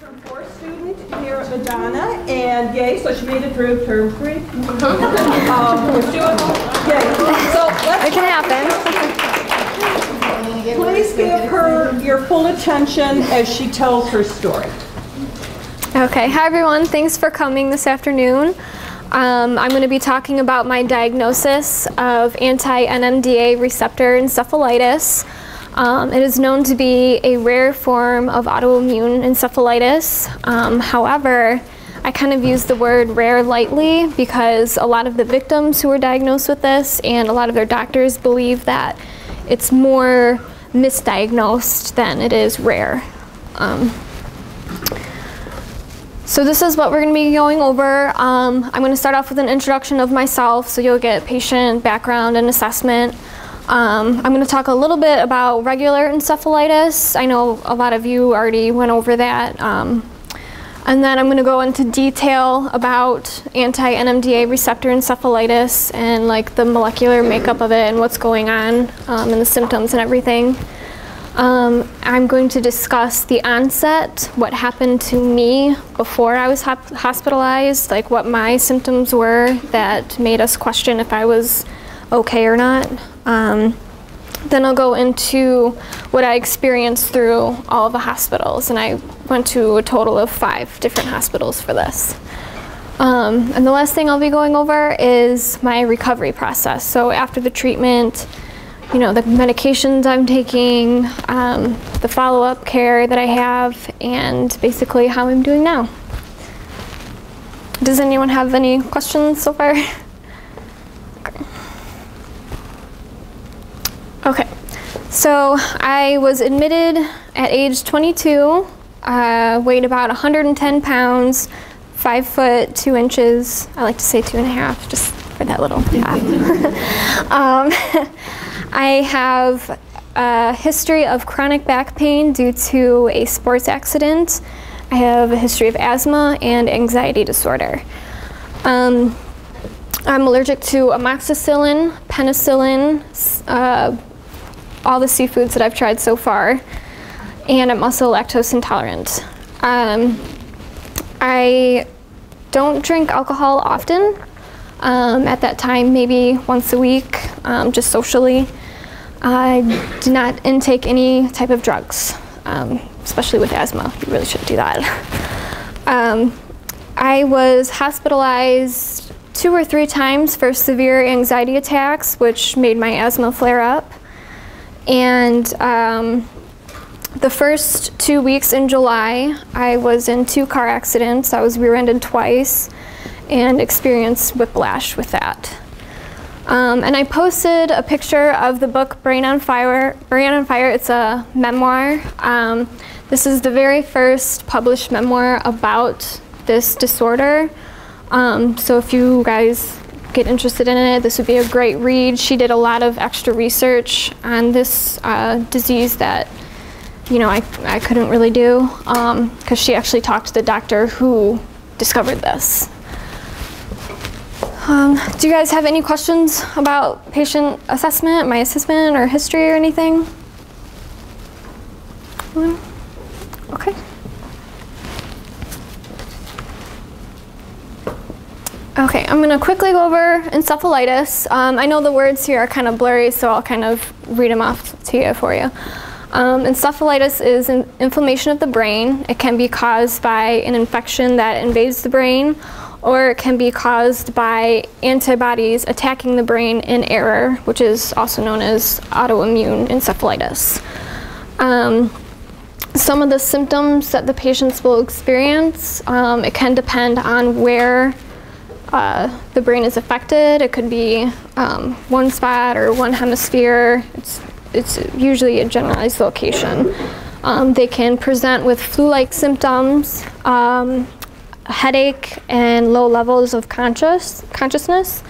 Term 4 student here at Madonna, and yay, so she made it through term 3. It's doable. Yay. So let's it can happen. Please give her your full attention as she tells her story. Okay, hi everyone. Thanks for coming this afternoon. I'm going to be talking about my diagnosis of anti-NMDA receptor encephalitis. It is known to be a rare form of autoimmune encephalitis. However, I kind of use the word rare lightly because a lot of the victims who are diagnosed with this and a lot of their doctors believe that it's more misdiagnosed than it is rare. So this is what we're going to be going over. I'm going to start off with an introduction of myself, so you'll get patient background and assessment. I'm going to talk a little bit about regular encephalitis. I know a lot of you already went over that. And then I'm going to go into detail about anti-NMDA receptor encephalitis and like the molecular makeup of it and what's going on and the symptoms and everything. I'm going to discuss the onset, what happened to me before I was hospitalized, like what my symptoms were that made us question if I was okay or not. Then I'll go into what I experienced through all the hospitals, and I went to a total of 5 different hospitals for this. And the last thing I'll be going over is my recovery process. So after the treatment, you know, the medications I'm taking, the follow-up care that I have, and basically how I'm doing now. Does anyone have any questions so far? Okay, so I was admitted at age 22, weighed about 110 pounds, 5'2". I like to say 2.5, just for that little half. I have a history of chronic back pain due to a sports accident. I have a history of asthma and anxiety disorder. I'm allergic to amoxicillin, penicillin, all the seafoods that I've tried so far, and I'm also lactose intolerant. I don't drink alcohol often. At that time, maybe once a week, just socially. I do not intake any type of drugs, especially with asthma. You really shouldn't do that. I was hospitalized 2 or 3 times for severe anxiety attacks, which made my asthma flare up. And the first 2 weeks in July, I was in 2 car accidents. I was rear-ended twice and experienced whiplash with that. And I posted a picture of the book Brain on Fire. Brain on Fire, it's a memoir. This is the very first published memoir about this disorder. So if you guys get interested in it, this would be a great read. She did a lot of extra research on this disease that, you know, I couldn't really do, because she actually talked to the doctor who discovered this. Do you guys have any questions about patient assessment, my assessment, or history or anything? Okay. Okay, I'm gonna quickly go over encephalitis. I know the words here are kind of blurry, so I'll kind of read them off to you for you. Encephalitis is an inflammation of the brain. It can be caused by an infection that invades the brain, or it can be caused by antibodies attacking the brain in error, which is also known as autoimmune encephalitis. Some of the symptoms that the patients will experience, it can depend on where the brain is affected. It could be one spot or one hemisphere. It's usually a generalized location. They can present with flu-like symptoms, headache, and low levels of consciousness.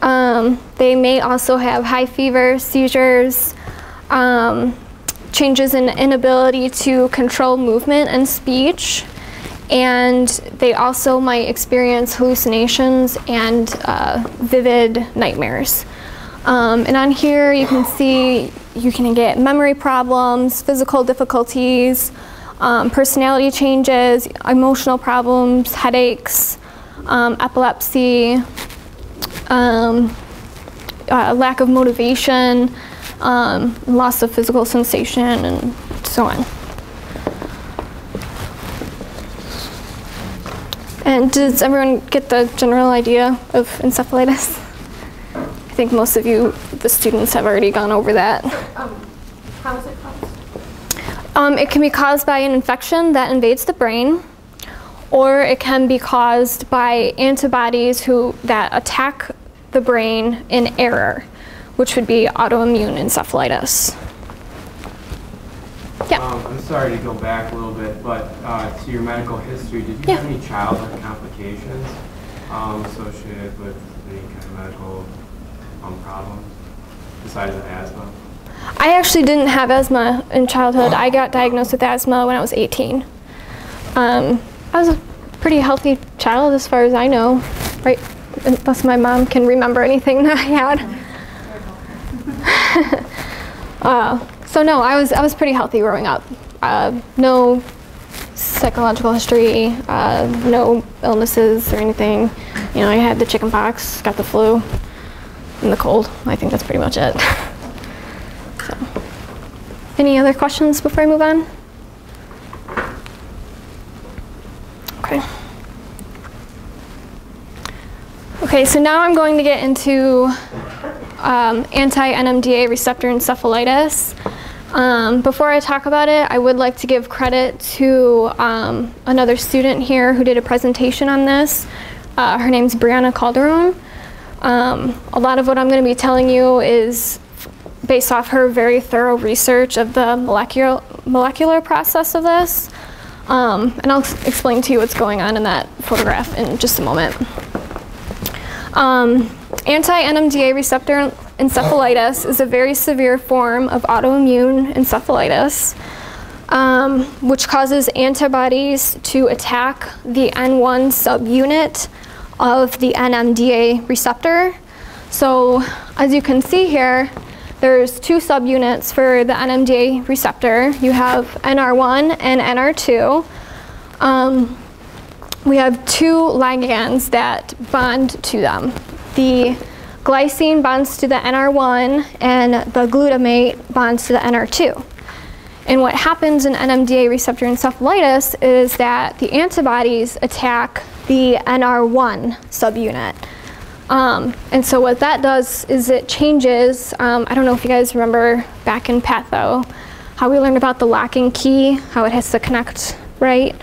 They may also have high fever, seizures, changes in inability to control movement and speech, and they also might experience hallucinations and vivid nightmares. And on here you can see you can get memory problems, physical difficulties, personality changes, emotional problems, headaches, epilepsy, lack of motivation, loss of physical sensation, and so on. And does everyone get the general idea of encephalitis? I think most of you, the students, have already gone over that. How is it caused? It can be caused by an infection that invades the brain, or it can be caused by antibodies that attack the brain in error, which would be autoimmune encephalitis. Yeah. I'm sorry to go back a little bit, but to your medical history, did you have any childhood complications associated with any kind of medical problems besides asthma? I actually didn't have asthma in childhood. I got diagnosed with asthma when I was 18. I was a pretty healthy child as far as I know, right? Unless my mom can remember anything that I had. So no, I was pretty healthy growing up. No psychological history, no illnesses or anything. You know, I had the chicken pox, got the flu, and the cold. I think that's pretty much it. So, any other questions before I move on? Okay. Okay, so now I'm going to get into anti-NMDA receptor encephalitis. Before I talk about it, I would like to give credit to another student here who did a presentation on this. Her name's Brianna Calderon. A lot of what I'm going to be telling you is based off her very thorough research of the molecular process of this. And I'll explain to you what's going on in that photograph in just a moment. Anti-NMDA receptor encephalitis is a very severe form of autoimmune encephalitis, which causes antibodies to attack the N1 subunit of the NMDA receptor. So as you can see here, there's two subunits for the NMDA receptor. You have NR1 and NR2. We have two ligands that bond to them. The glycine bonds to the NR1 and the glutamate bonds to the NR2. And what happens in NMDA receptor encephalitis is that the antibodies attack the NR1 subunit. And so what that does is it changes, I don't know if you guys remember back in patho, how we learned about the lock and key, how it has to connect, right?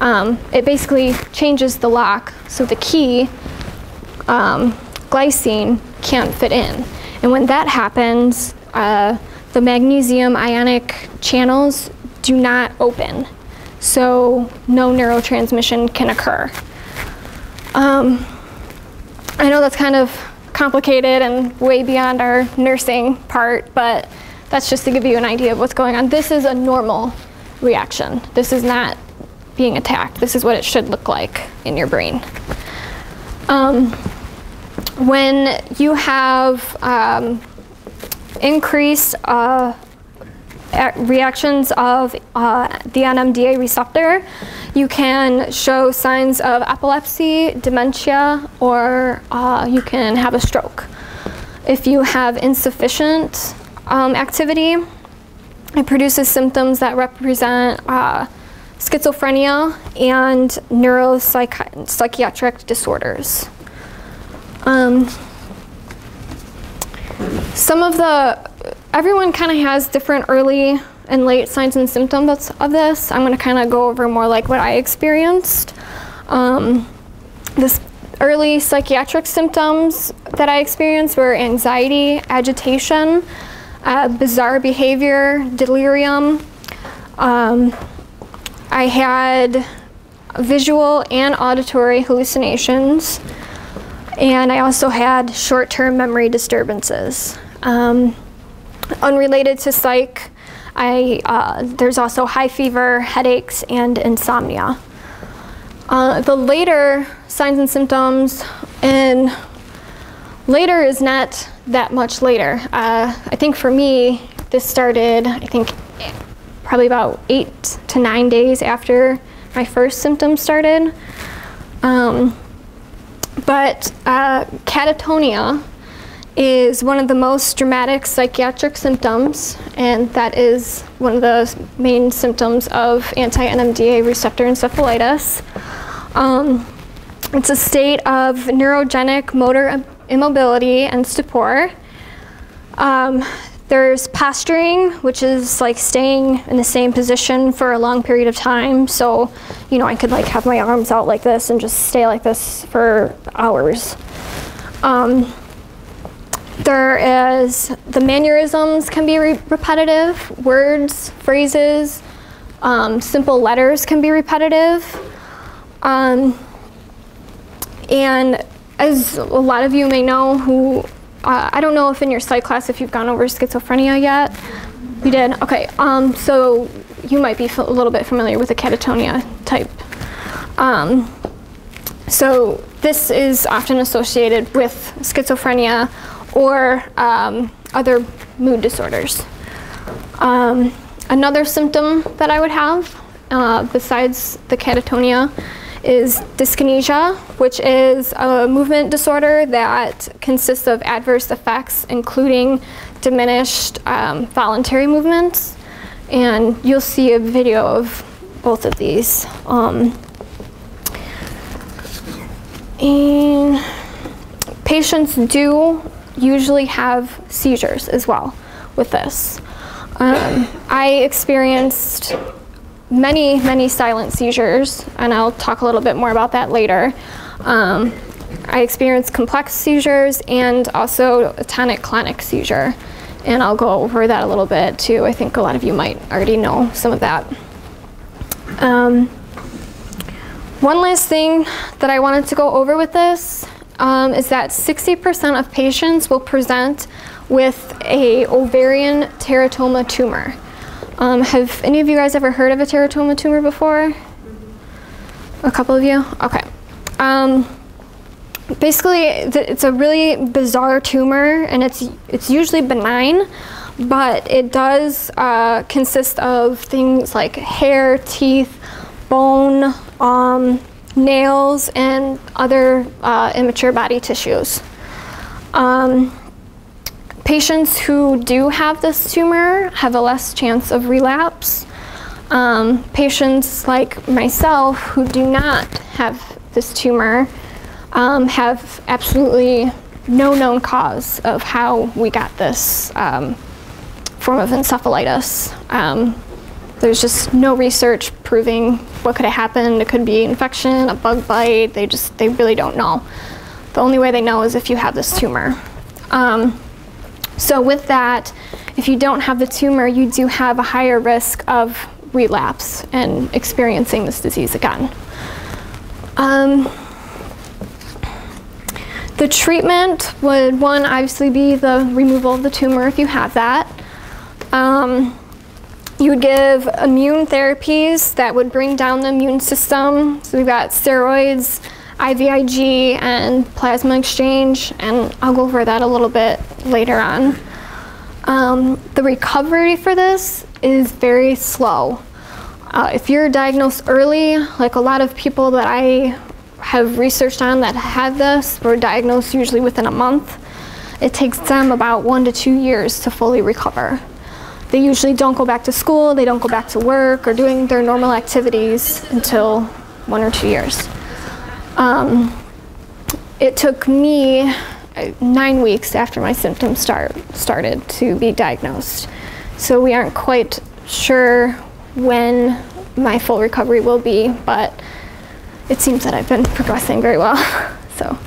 It basically changes the lock so the key, glycine, can't fit in. And when that happens, the magnesium ionic channels do not open. So no neurotransmission can occur. I know that's kind of complicated and way beyond our nursing part, but that's just to give you an idea of what's going on. This is a normal reaction. This is not being attacked. This is what it should look like in your brain. When you have increased reactions of the NMDA receptor, you can show signs of epilepsy, dementia, or you can have a stroke. If you have insufficient activity, it produces symptoms that represent schizophrenia and neuropsychiatric disorders. Everyone kind of has different early and late signs and symptoms of this. I'm going to kind of go over more like what I experienced. This early psychiatric symptoms that I experienced were anxiety, agitation, bizarre behavior, delirium. I had visual and auditory hallucinations, and I also had short-term memory disturbances. Unrelated to psych, there's also high fever, headaches, and insomnia. The later signs and symptoms, and later is not that much later. I think for me, this started, I think, probably about 8 to 9 days after my first symptoms started. But catatonia is one of the most dramatic psychiatric symptoms, and that is one of the main symptoms of anti-NMDA receptor encephalitis. It's a state of neurogenic motor immobility and stupor. There's posturing, which is like staying in the same position for a long period of time. So, you know, I could like have my arms out like this and just stay like this for hours. There is, the mannerisms can be repetitive, words, phrases, simple letters can be repetitive. And as a lot of you may know who, I don't know if in your psych class if you've gone over schizophrenia yet. You did? Okay. So you might be a little bit familiar with the catatonia type. So this is often associated with schizophrenia or other mood disorders. Another symptom that I would have besides the catatonia is dyskinesia, which is a movement disorder that consists of adverse effects, including diminished voluntary movements. And you'll see a video of both of these. And patients do usually have seizures as well with this. I experienced many silent seizures, and I'll talk a little bit more about that later. I experienced complex seizures and also a tonic-clonic seizure, and I'll go over that a little bit too. I think a lot of you might already know some of that. One last thing that I wanted to go over with this is that 60% of patients will present with a ovarian teratoma tumor. Have any of you guys ever heard of a teratoma tumor before? A couple of you? Okay. Basically, it's a really bizarre tumor, and it's usually benign, but it does consist of things like hair, teeth, bone, nails, and other immature body tissues. Patients who do have this tumor have a less chance of relapse. Patients like myself who do not have this tumor have absolutely no known cause of how we got this form of encephalitis. There's just no research proving what could have happened. It could be infection, a bug bite. They really don't know. The only way they know is if you have this tumor. So with that, if you don't have the tumor, you do have a higher risk of relapse and experiencing this disease again. The treatment would, one, obviously be the removal of the tumor if you have that. You would give immune therapies that would bring down the immune system. So we've got steroids, IVIG, and plasma exchange, and I'll go over that a little bit later on. The recovery for this is very slow. If you're diagnosed early, like a lot of people that I have researched on that have this, were diagnosed usually within a month. It takes them about 1 to 2 years to fully recover. They usually don't go back to school, they don't go back to work or doing their normal activities until 1 or 2 years. It took me 9 weeks after my symptoms started to be diagnosed. So we aren't quite sure when my full recovery will be, but it seems that I've been progressing very well. So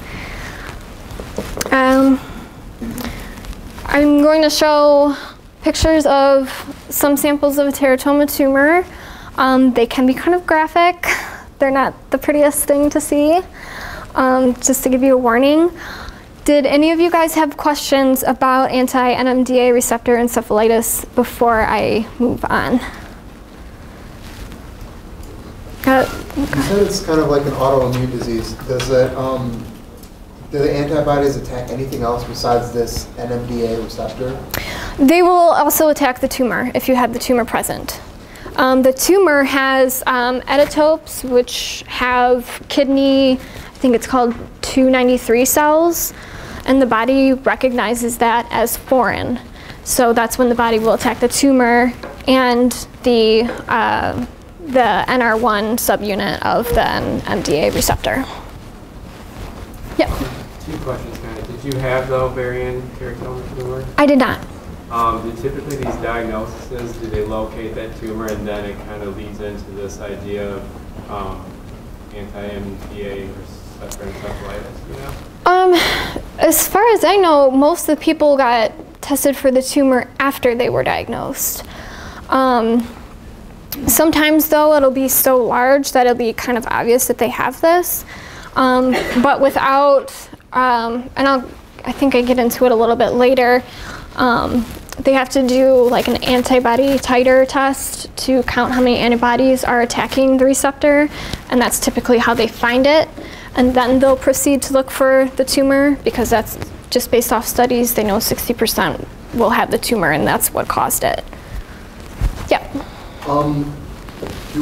I'm going to show pictures of some samples of a teratoma tumor. They can be kind of graphic. They're not the prettiest thing to see, just to give you a warning. Did any of you guys have questions about anti-NMDA receptor encephalitis before I move on? You said it's kind of like an autoimmune disease. Does it, do the antibodies attack anything else besides this NMDA receptor? They will also attack the tumor if you have the tumor present. The tumor has editopes which have kidney, I think it's called 293 cells, and the body recognizes that as foreign. So that's when the body will attack the tumor and the NR1 subunit of the NMDA receptor. Yep. 2 questions, Matt. Did you have the ovarian teratoma tumor? I did not. Typically these diagnoses, do they locate that tumor and then it kind of leads into this idea of anti-NMDA receptor encephalitis, you know? As far as I know, most of the people got tested for the tumor after they were diagnosed. Sometimes though, it'll be so large that it'll be kind of obvious that they have this. But without, and I think I get into it a little bit later, they have to do like an antibody titer test to count how many antibodies are attacking the receptor, and that's typically how they find it. And then they'll proceed to look for the tumor, because that's just based off studies. They know 60% will have the tumor, and that's what caused it. Yeah. Do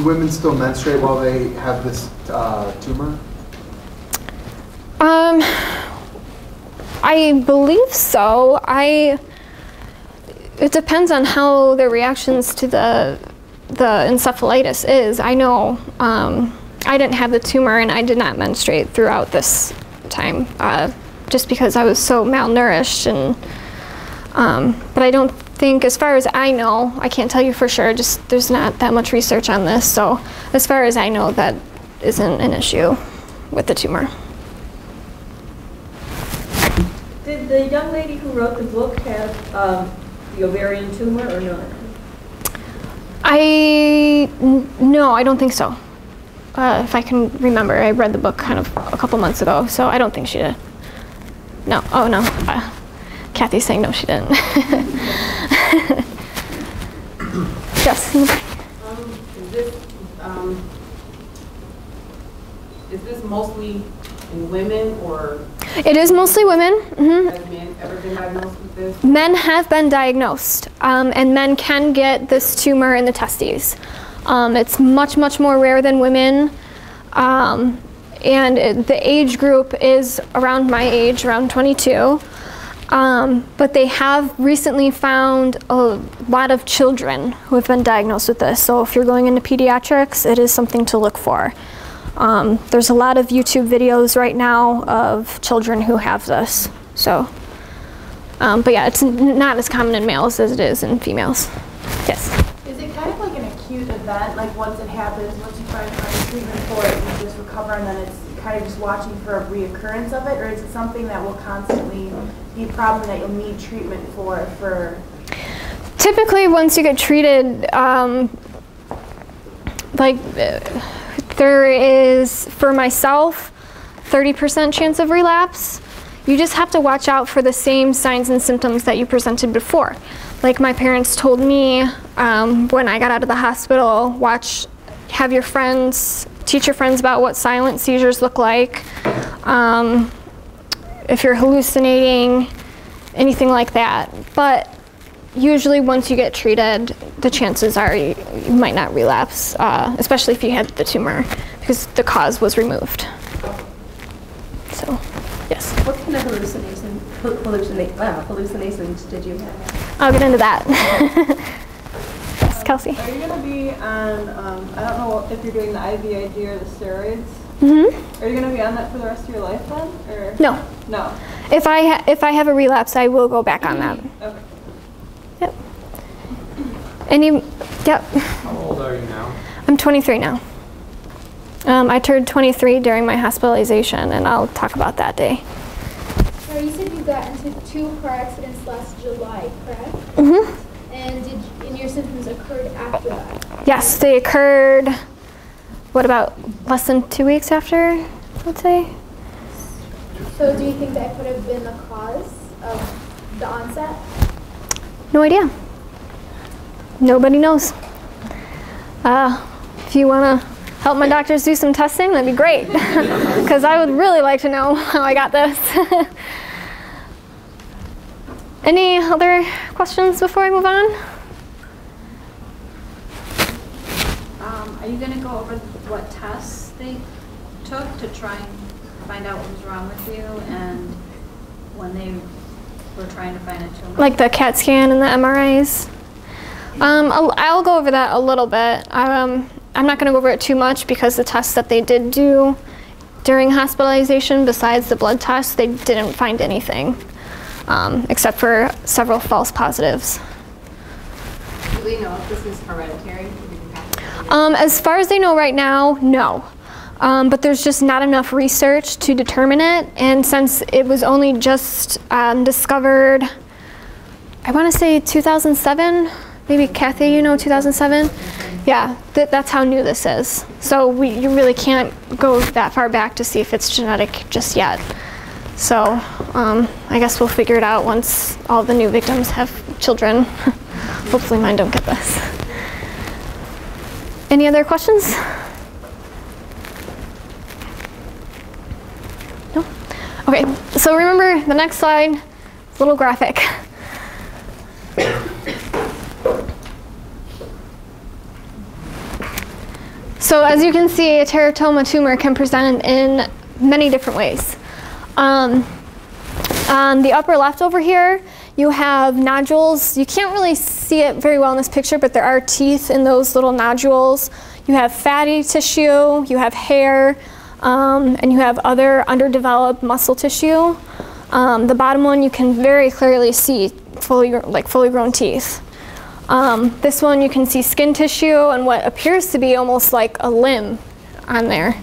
women still menstruate while they have this tumor? I believe so. It depends on how their reactions to the encephalitis is. I know I didn't have the tumor and I did not menstruate throughout this time, just because I was so malnourished. And but I don't think, as far as I know, I can't tell you for sure. Just there's not that much research on this, so as far as I know, that isn't an issue with the tumor. Did the young lady who wrote the book have the ovarian tumor or not? No, I don't think so. If I can remember, I read the book kind of a couple months ago, so I don't think she did. No, oh no, Kathy's saying no, she didn't. Yes? Is this mostly in women, or? It is mostly women. Mm-hmm. Has men ever been diagnosed with this? Men have been diagnosed, and men can get this tumor in the testes. It's much, much more rare than women, and the age group is around my age, around 22. But they have recently found a lot of children who have been diagnosed with this. So if you're going into pediatrics, it is something to look for. There's a lot of YouTube videos right now of children who have this. So, but yeah, it's not as common in males as it is in females. Yes? Is it kind of like an acute event? Like once it happens, once you find treatment for it, you just recover, and then it's kind of just watching for a reoccurrence of it? Or is it something that will constantly be a problem that you'll need treatment for? Typically, once you get treated, there is, for myself, 30% chance of relapse. You just have to watch out for the same signs and symptoms that you presented before. Like my parents told me when I got out of the hospital, have your friends, teach your friends about what silent seizures look like, if you're hallucinating, anything like that. But usually once you get treated, the chances are you might not relapse, especially if you had the tumor, because the cause was removed. So, yes. What kind of hallucinations did you have? I'll get into that. Yes, Kelsey. Are you going to be on, I don't know if you're doing the IVIG or the steroids, mm-hmm. Are you going to be on that for the rest of your life then? Or? No. No. If I have a relapse, I will go back on that. Okay. Yep. Yep. How old are you now? I'm 23 now. I turned 23 during my hospitalization, and I'll talk about that day. Now, you said you got into 2 car accidents last July, correct? Mm-hmm. And your symptoms occurred after that? Yes, they occurred, what, about less than 2 weeks after, let's say? So do you think that could have been the cause of the onset? No idea. Nobody knows. If you want to help my doctors do some testing, that'd be great, because I would really like to know how I got this. Any other questions before I move on? you going to go over what tests they took to try and find out what was wrong with you and when they were trying to find a tumor? Like the CAT scan and the MRIs? I'll go over that a little bit. I'm not going to go over it too much because the tests that they did do during hospitalization, besides the blood tests, they didn't find anything except for several false positives. Do we know if this is hereditary? As far as they know right now, no. But there's just not enough research to determine it. And since it was only just discovered, I want to say 2007, maybe Kathy, you know 2007? Yeah, that's how new this is. So you really can't go that far back to see if it's genetic just yet. So I guess we'll figure it out once all the new victims have children. Hopefully mine don't get this. Any other questions? No? Okay, so remember the next slide, little graphic. So as you can see, a teratoma tumor can present in many different ways. On the upper left over here, you have nodules. You can't really see it very well in this picture, but there are teeth in those little nodules. You have fatty tissue, you have hair, and you have other underdeveloped muscle tissue. The bottom one you can very clearly see fully grown teeth. This one you can see skin tissue and what appears to be almost like a limb on there.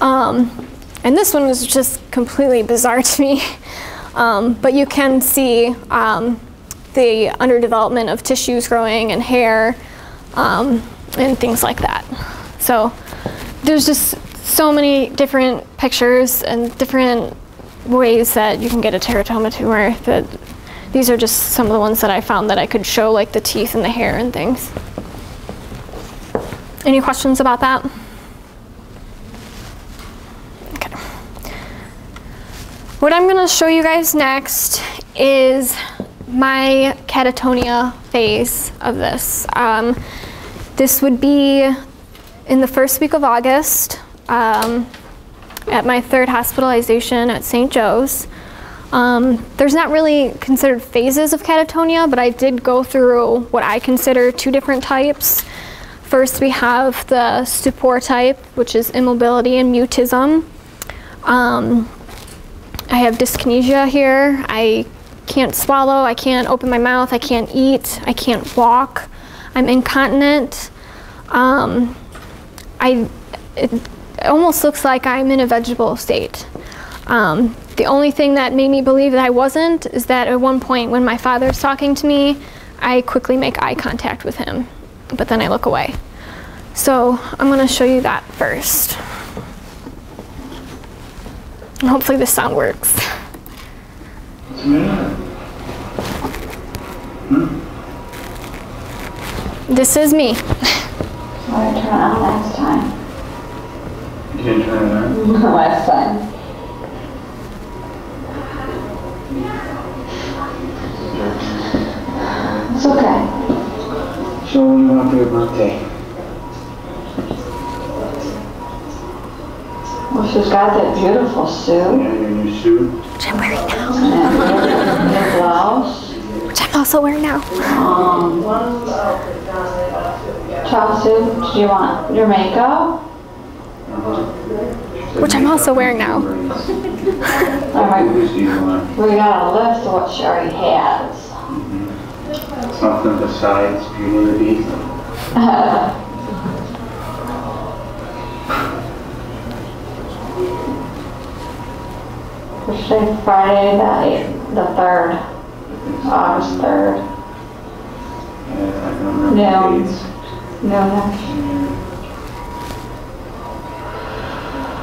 And this one was just completely bizarre to me. But you can see the underdevelopment of tissues growing and hair and things like that. So there's just so many different pictures and different ways that you can get a teratoma tumor. These are just some of the ones that I found that I could show, like the teeth and the hair and things. Any questions about that? What I'm going to show you guys next is my catatonia phase of this. This would be in the first week of August at my third hospitalization at St. Joe's. There's not really considered phases of catatonia, but I did go through what I consider two different types. First, we have the stupor type, which is immobility and mutism. I have dyskinesia here. I can't swallow, I can't open my mouth, I can't eat, I can't walk. I'm incontinent. It almost looks like I'm in a vegetable state. The only thing that made me believe that I wasn't is that at one point when my father's talking to me, I quickly make eye contact with him, but then I look away. So I'm gonna show you that first. And hopefully the sound works. This is me. I'm gonna turn it on last time. You didn't turn it on? Last time. It's okay. Show me about your birthday. Well, she's got that beautiful suit. Yeah, your new suit. Which I'm wearing now. And blouse. Which I'm also wearing now. Tracksuit. Do you want your makeup? Which I'm also wearing now. All right. We got a list of what she already has. Mm-hmm. Something besides beauty. It's Friday the 3rd, August 3rd. Noon. Noon.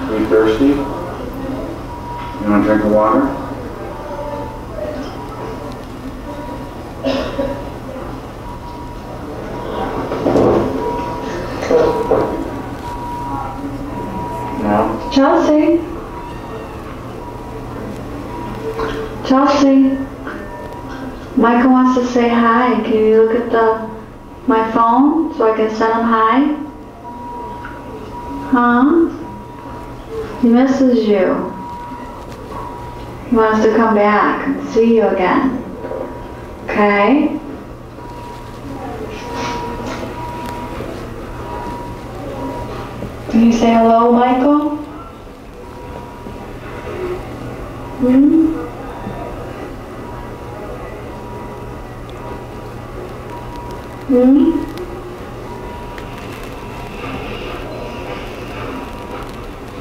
Are you thirsty? You want to drink the water? No? Chelsea? Chelsea, Michael wants to say hi. Can you look at my phone so I can send him hi? Huh? He misses you. He wants to come back and see you again. Okay? Can you say hello, Michael? Hmm? Hmm?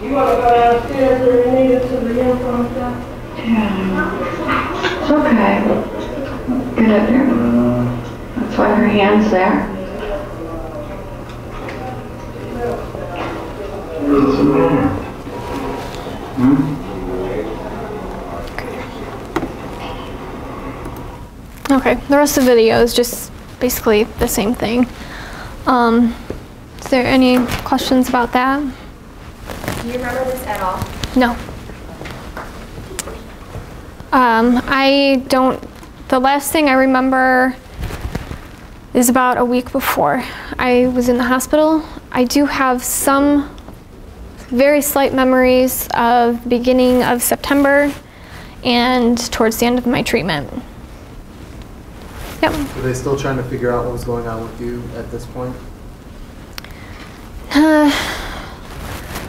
You want to go downstairs or you need it to the info stuff? Yeah. It's okay. Get up there. That's why her hand's there. What's the matter? Hmm? Okay, the rest of the video is just basically the same thing. Is there any questions about that? Do you remember this at all? No. I don't, the last thing I remember is about a week before I was in the hospital. I do have some very slight memories of beginning of September and towards the end of my treatment. Yep. Were they still trying to figure out what was going on with you at this point?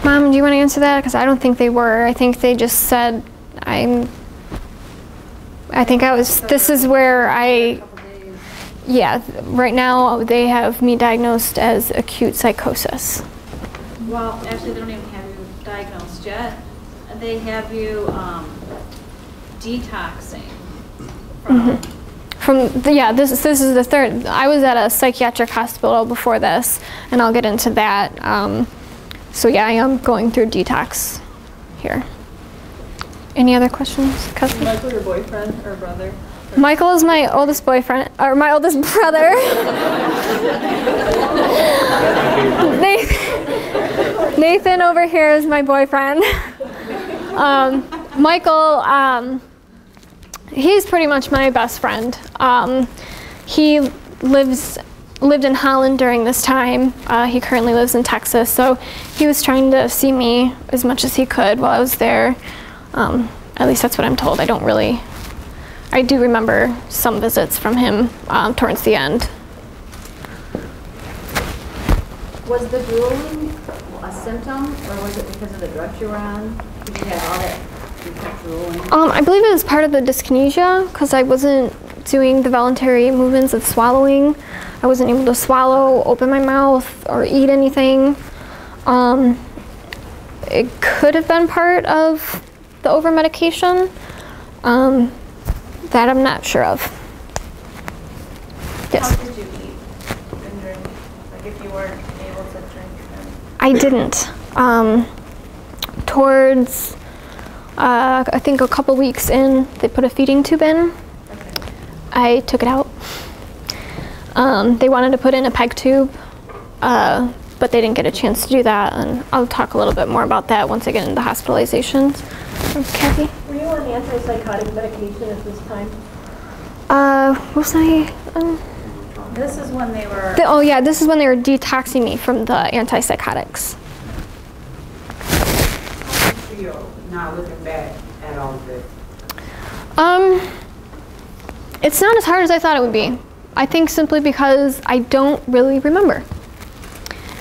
Mom, do you want to answer that? Because I don't think they were. I think they just said, this is where I, yeah, right now they have me diagnosed as acute psychosis. Well, actually they don't even have you diagnosed yet. They have you detoxing from This is the third. I was at a psychiatric hospital before this, and I'll get into that. So yeah, I am going through detox here. Any other questions? Is Michael your boyfriend or brother? Michael is my oldest boyfriend, or my oldest brother. Nathan over here is my boyfriend. Michael, he's pretty much my best friend. He lived in Holland during this time. He currently lives in Texas, so he was trying to see me as much as he could while I was there. At least that's what I'm told. I do remember some visits from him towards the end. Was the drooling a symptom, or was it because of the drugs you were on? Did you have all that? I believe it was part of the dyskinesia because I wasn't doing the voluntary movements of swallowing. I wasn't able to swallow, open my mouth, or eat anything. It could have been part of the over-medication. That I'm not sure of. Yes. How did you eat and drink? Like if you weren't able to drink? I didn't. Towards... I think a couple weeks in, they put a feeding tube in. Okay. I took it out. They wanted to put in a PEG tube, but they didn't get a chance to do that. And I'll talk a little bit more about that once I get into hospitalizations. Kathy? Were you on antipsychotic medication at this time? Was I? This is when they were... Oh yeah, this is when they were detoxing me from the antipsychotics. Not looking back at all of this? It's not as hard as I thought it would be. I think simply because I don't really remember.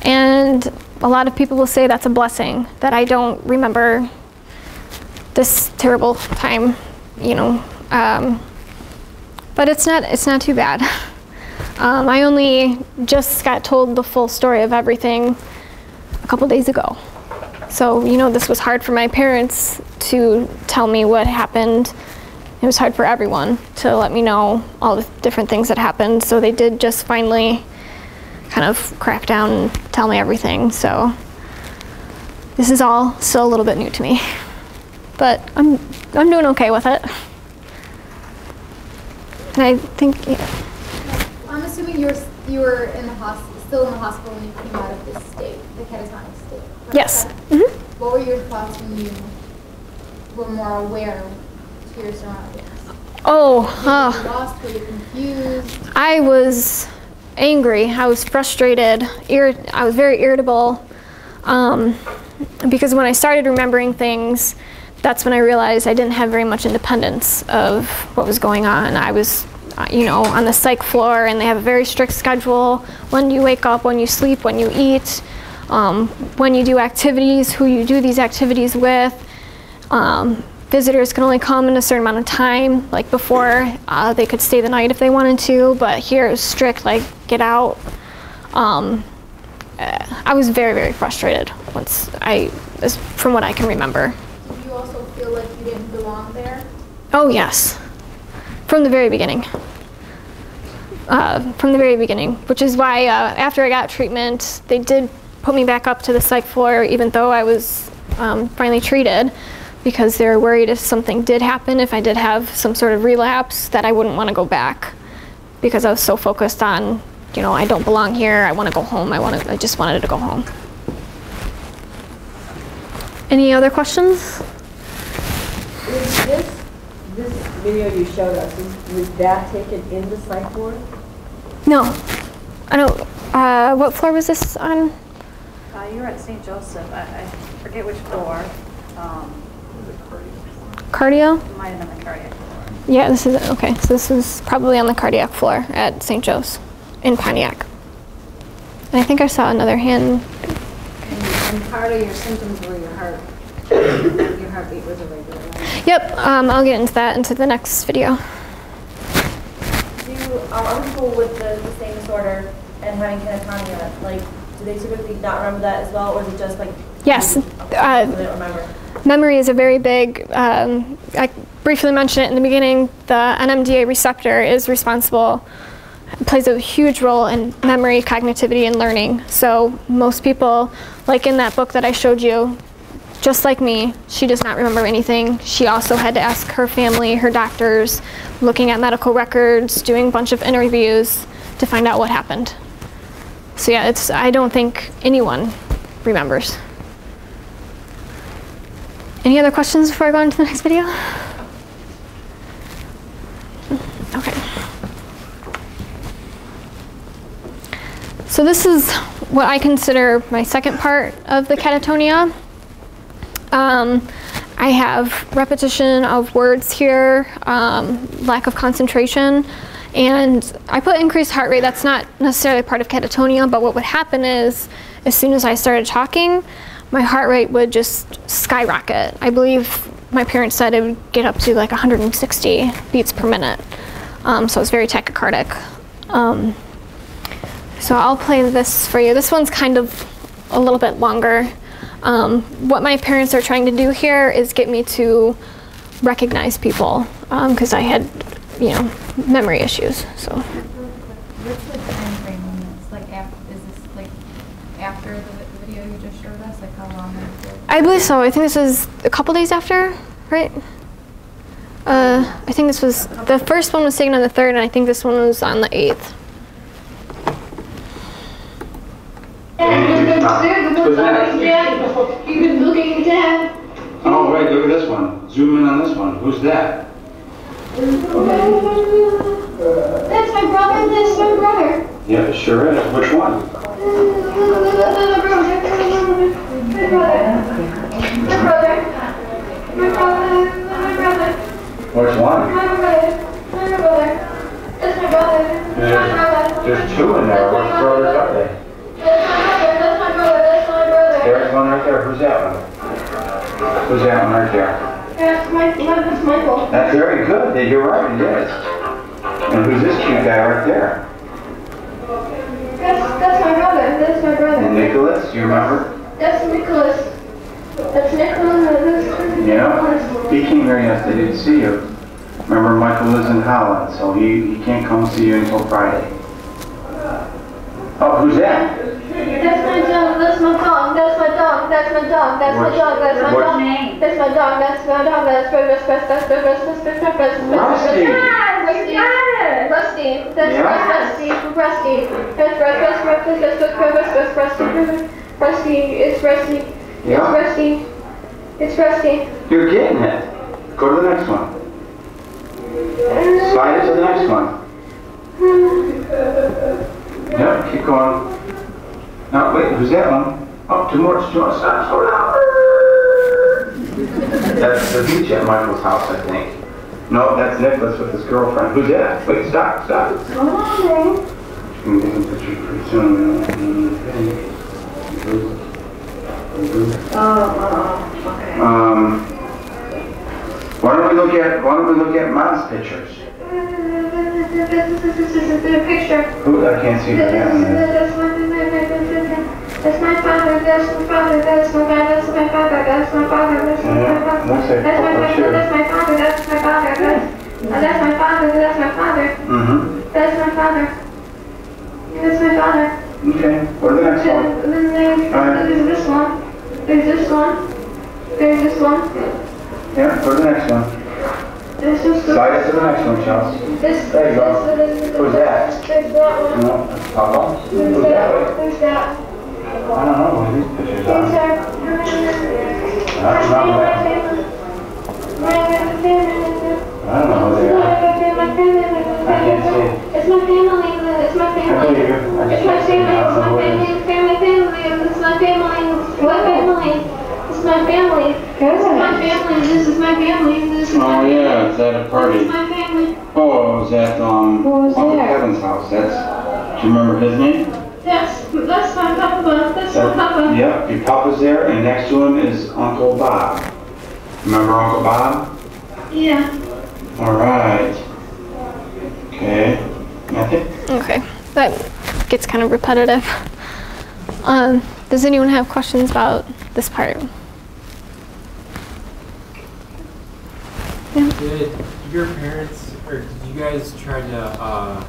And a lot of people will say that's a blessing, that I don't remember this terrible time, you know. But it's not too bad. I only just got told the full story of everything a couple days ago. So, you know, this was hard for my parents to tell me what happened. It was hard for everyone to let me know all the different things that happened. So they did just finally kind of crack down and tell me everything. So this is all still a little bit new to me. But I'm doing okay with it. And I think, yeah. I'm assuming you were in the hospital, still in the hospital when you came out of this state, the catatonic state. Yes. Mm-hmm. What were your thoughts when you were more aware to your surroundings? Oh, were you lost? Were you confused? I was angry. I was frustrated. I was very irritable. Because when I started remembering things, that's when I realized I didn't have very much independence of what was going on. I was, you know, on the psych floor, and they have a very strict schedule: when you wake up, when you sleep, when you eat, when you do activities, who you do these activities with. Visitors can only come in a certain amount of time. Like before, they could stay the night if they wanted to, but here it was strict, like, get out. I was very, very frustrated once from what I can remember. Did you also feel like you didn't belong there? Oh, yes. From the very beginning. Which is why after I got treatment, they did put me back up to the psych floor, even though I was finally treated, because they were worried if something did happen, if I did have some sort of relapse, that I wouldn't want to go back, because I was so focused on, you know, I don't belong here, I want to go home, I just wanted to go home. Any other questions? Is this video you showed us, was that taken in the psych ward? No. I don't, what floor was this on? You were at St. Joseph, I forget which floor. Was it cardio? Cardio? It might have been the cardiac floor. Yeah, this is, okay, so this is probably on the cardiac floor at St. Joe's in Pontiac. And I think I saw another hand. And part of your symptoms were your heartbeat was irregular. Yep, I'll get into that into the next video. Do other people with the same disorder and having catatonia, like, do they typically not remember that as well, or is it just like? Yes, they don't remember. Memory is a very big. I briefly mentioned it in the beginning. The NMDA receptor is responsible. Plays a huge role in memory, cognitivity, and learning. So most people, like in that book that I showed you, just like me, she does not remember anything. She also had to ask her family, her doctors, looking at medical records, doing a bunch of interviews to find out what happened. So yeah, it's, I don't think anyone remembers. Any other questions before I go into the next video? Okay. So this is what I consider my second part of the catatonia. I have repetition of words here, lack of concentration, and I put increased heart rate. That's not necessarily part of catatonia, but what would happen is, as soon as I started talking, my heart rate would just skyrocket. I believe my parents said it would get up to like 160 beats per minute. So it's very tachycardic. So I'll play this for you. This one's kind of a little bit longer. What my parents are trying to do here is get me to recognize people, because I had, you know, memory issues. So. What's the time frame on this? Like, is this like after the video you just showed us? Like, how long after? I believe so. I think this was a couple days after, right? I think this was, the first one was taken on the 3rd, and I think this one was on the 8th. You've been looking down. Oh, right, look at this one. Zoom in on this one. Who's that? That's my brother, that's my brother. Yeah, it sure is. Which one? My brother. Which one? My brother. That's my brother. There's two in there. Which brothers are they? There's one right there. Who's that one? Who's that one right there? That's Michael. That's very good. You're right, it is. And who's this cute guy right there? That's my brother. That's my brother. And Nicholas, you remember? That's Nicholas. That's Nicholas. Yeah. He came here yesterday. They didn't see you. Remember, Michael lives in Holland, so he can't come see you until Friday. Oh, who's that? That's my dog. You're getting it. Go to the next one. Slide it to the next one. No, keep going. No, wait, who's that one? Up to Mort's Joint Science Lab. That's the beach at Michael's house, I think. No, that's Nicholas with his girlfriend. Who's that? Wait, stop. Morning. She's going to get some pictures pretty soon. Okay. Why don't we look at Mom's pictures? This is a picture. Ooh, I can't see her. That's my father. Okay, what are the next one? There's this one. Yeah, what are the next one? Slide us to the next one, Charles. There you go. Who's that? There's that one. Who's that? I don't know what these pictures are. I don't know who they are. I can't see. It's my family. This is my family. Yeah, it's at a party. This is my family. Oh, it was at Uncle Kevin's house. Do you remember his name? That's my papa. Yep, your papa's there, and next to him is Uncle Bob. Remember Uncle Bob? Yeah. All right. Okay. Okay, that gets kind of repetitive. Does anyone have questions about this part? Yeah. Did your parents, or did you guys try to,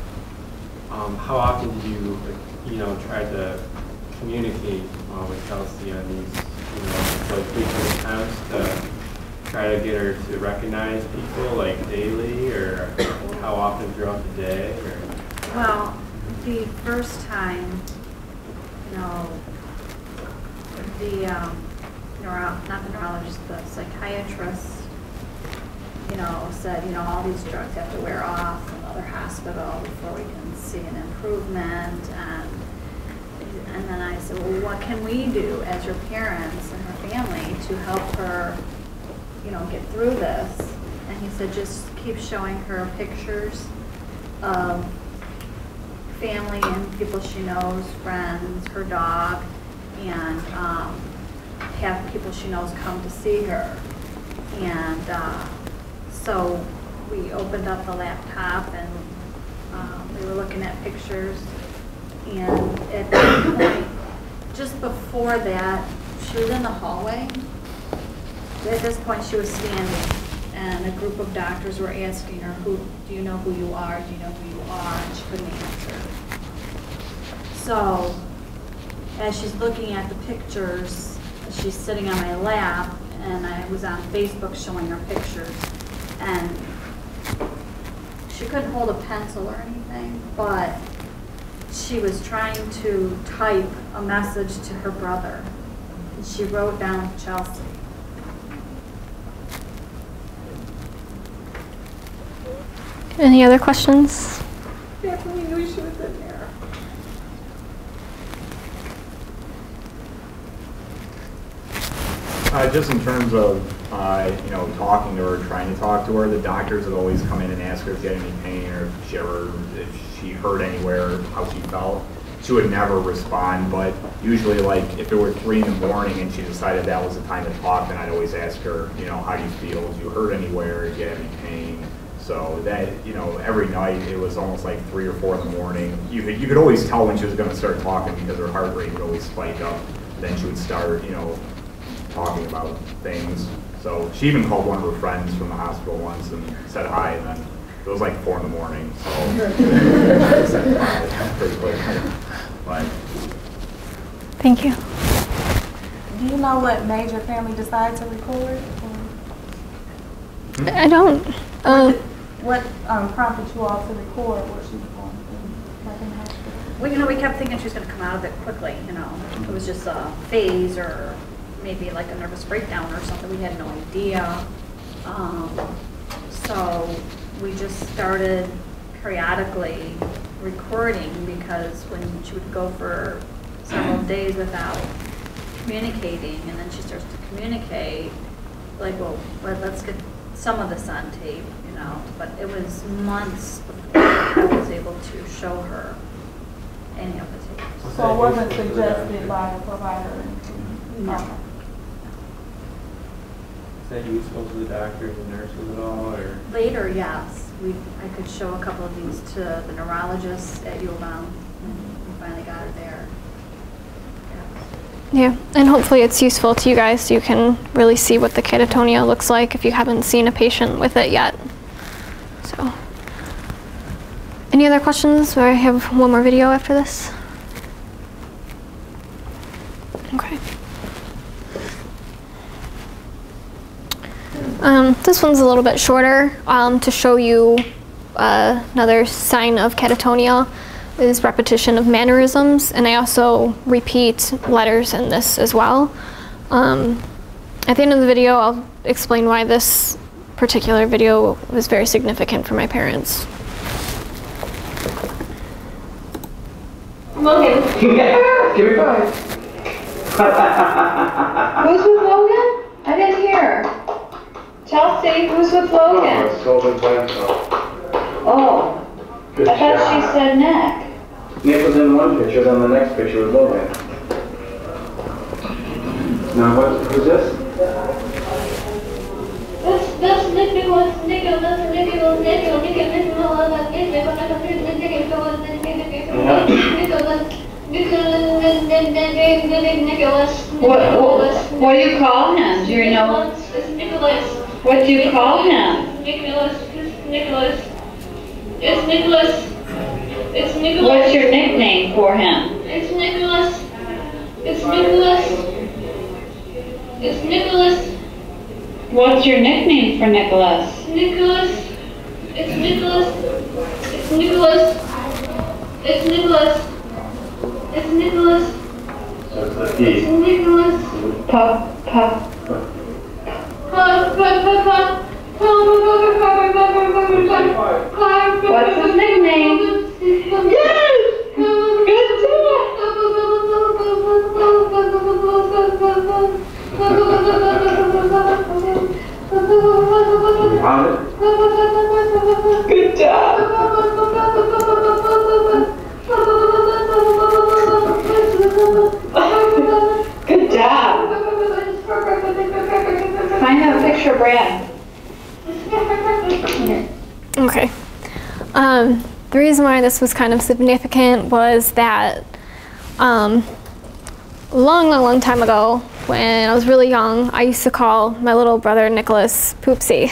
how often did you, try to communicate with Kelsey on these, frequent times to try to get her to recognize people, daily, or how often throughout the day? Or? Well, the first time, the not the psychiatrist, said, all these drugs have to wear off in another hospital before we can see an improvement. And then I said, well, what can we do as your parents and her family to help her, get through this? And he said, just keep showing her pictures of family and people she knows, friends, her dog, and have people she knows come to see her. And so we opened up the laptop and we were looking at pictures. And at that point, just before that, she was in the hallway. At this point, she was standing. And a group of doctors were asking her, do you know who you are? And she couldn't answer. So as she's looking at the pictures, she's sitting on my lap, and I was on Facebook showing her pictures. And she couldn't hold a pencil or anything, but she was trying to type a message to her brother. And she wrote down Chelsea. Any other questions? Yeah, we knew she was in there. Just in terms of, talking to her, trying to talk to her, the doctors have always come in and asked her if she had any pain or if she hurt anywhere, how she felt. She would never respond, but usually, if it were 3 in the morning and she decided that was the time to talk, then I'd always ask her, how do you feel? Do you hurt anywhere? Do you have any pain? So that, every night it was almost like 3 or 4 in the morning. You could always tell when she was going to start talking because her heart rate would always spike up. Then she would start, talking about things. So she even called one of her friends from the hospital once and said hi, and then it was like 4 in the morning. So I said hi pretty quick. But. Thank you. Do you know what made your family decide to record? I don't. What prompted you all to record what she was going through, in the hospital? Well, we kept thinking she was going to come out of it quickly, It was just a phase or maybe a nervous breakdown or something. We had no idea. So we just started periodically recording because when she would go for several days without communicating, and then she starts to communicate, like, well, let's get some of this on tape, you know, but it was months before I was able to show her any of the tapes. So it wasn't suggested by a provider? No. Is that useful to the doctors and nurses at all, or? Later, yes. I could show a couple of these to the neurologists at U of M, and we finally got it there. Yeah, and hopefully it's useful to you guys. You can really see what the catatonia looks like if you haven't seen a patient with it yet. So, any other questions? I have one more video after this. Okay. This one's a little bit shorter to show you another sign of catatonia is repetition of mannerisms, and I also repeat letters in this as well. At the end of the video, I'll explain why this particular video was very significant for my parents. Logan. Give me five. Who's with Logan? I didn't hear. Chelsea, who's with Logan? No, it's Logan by himself. Oh. Good I thought job. She said Nick. Nick was in one picture, then the next picture was Logan. Now who's this? This Nicholas, Nicholas. What do you call him? Do you know? What do you call him? Nicholas. It's Nicholas. It's Nicholas. What's your nickname for him? It's Nicholas. It's Nicholas. It's Nicholas. What's your nickname for Nicholas? Nicholas. It's Nicholas. It's Nicholas. It's Nicholas. It's Nicholas. It's Nicholas. Puff, puff. What's his nickname? Yes! Good job! Good job! Good job! Find out a picture, Brad. Okay. The reason why this was kind of significant was that a long time ago, when I was really young, I used to call my little brother Nicholas Poopsie.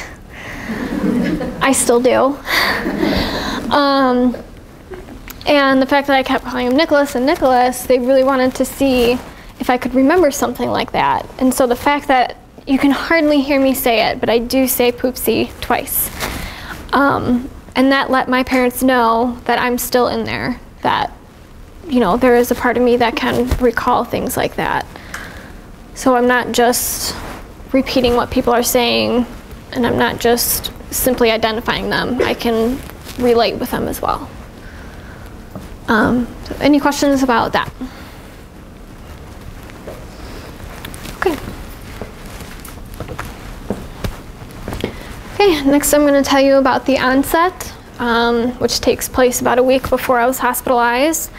I still do. And the fact that I kept calling him Nicholas and Nicholas, they really wanted to see if I could remember something like that. And so the fact that you can hardly hear me say it, but I do say Poopsie twice. And that let my parents know that I'm still in there, that, you know, there is a part of me that can recall things like that. So I'm not just repeating what people are saying, and I'm not just simply identifying them. I can relate with them as well. So any questions about that? Okay. Okay, next I'm going to tell you about the onset, which takes place about a week before I was hospitalized.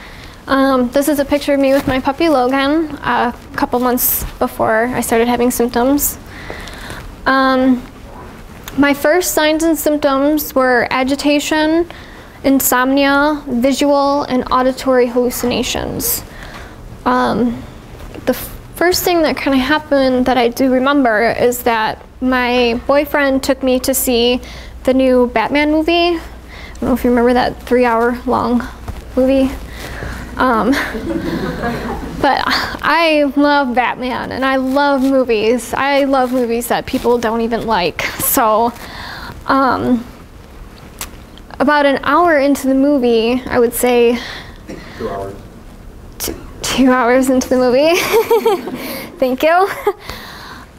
This is a picture of me with my puppy Logan a couple months before I started having symptoms. My first signs and symptoms were agitation, insomnia, visual and auditory hallucinations. The first thing that kind of happened that I do remember is that my boyfriend took me to see the new Batman movie. I don't know if you remember that 3-hour-long movie. But I love Batman, and I love movies. I love movies that people don't even like. So about an hour into the movie, I would say 2 hours. Two hours into the movie. Thank you.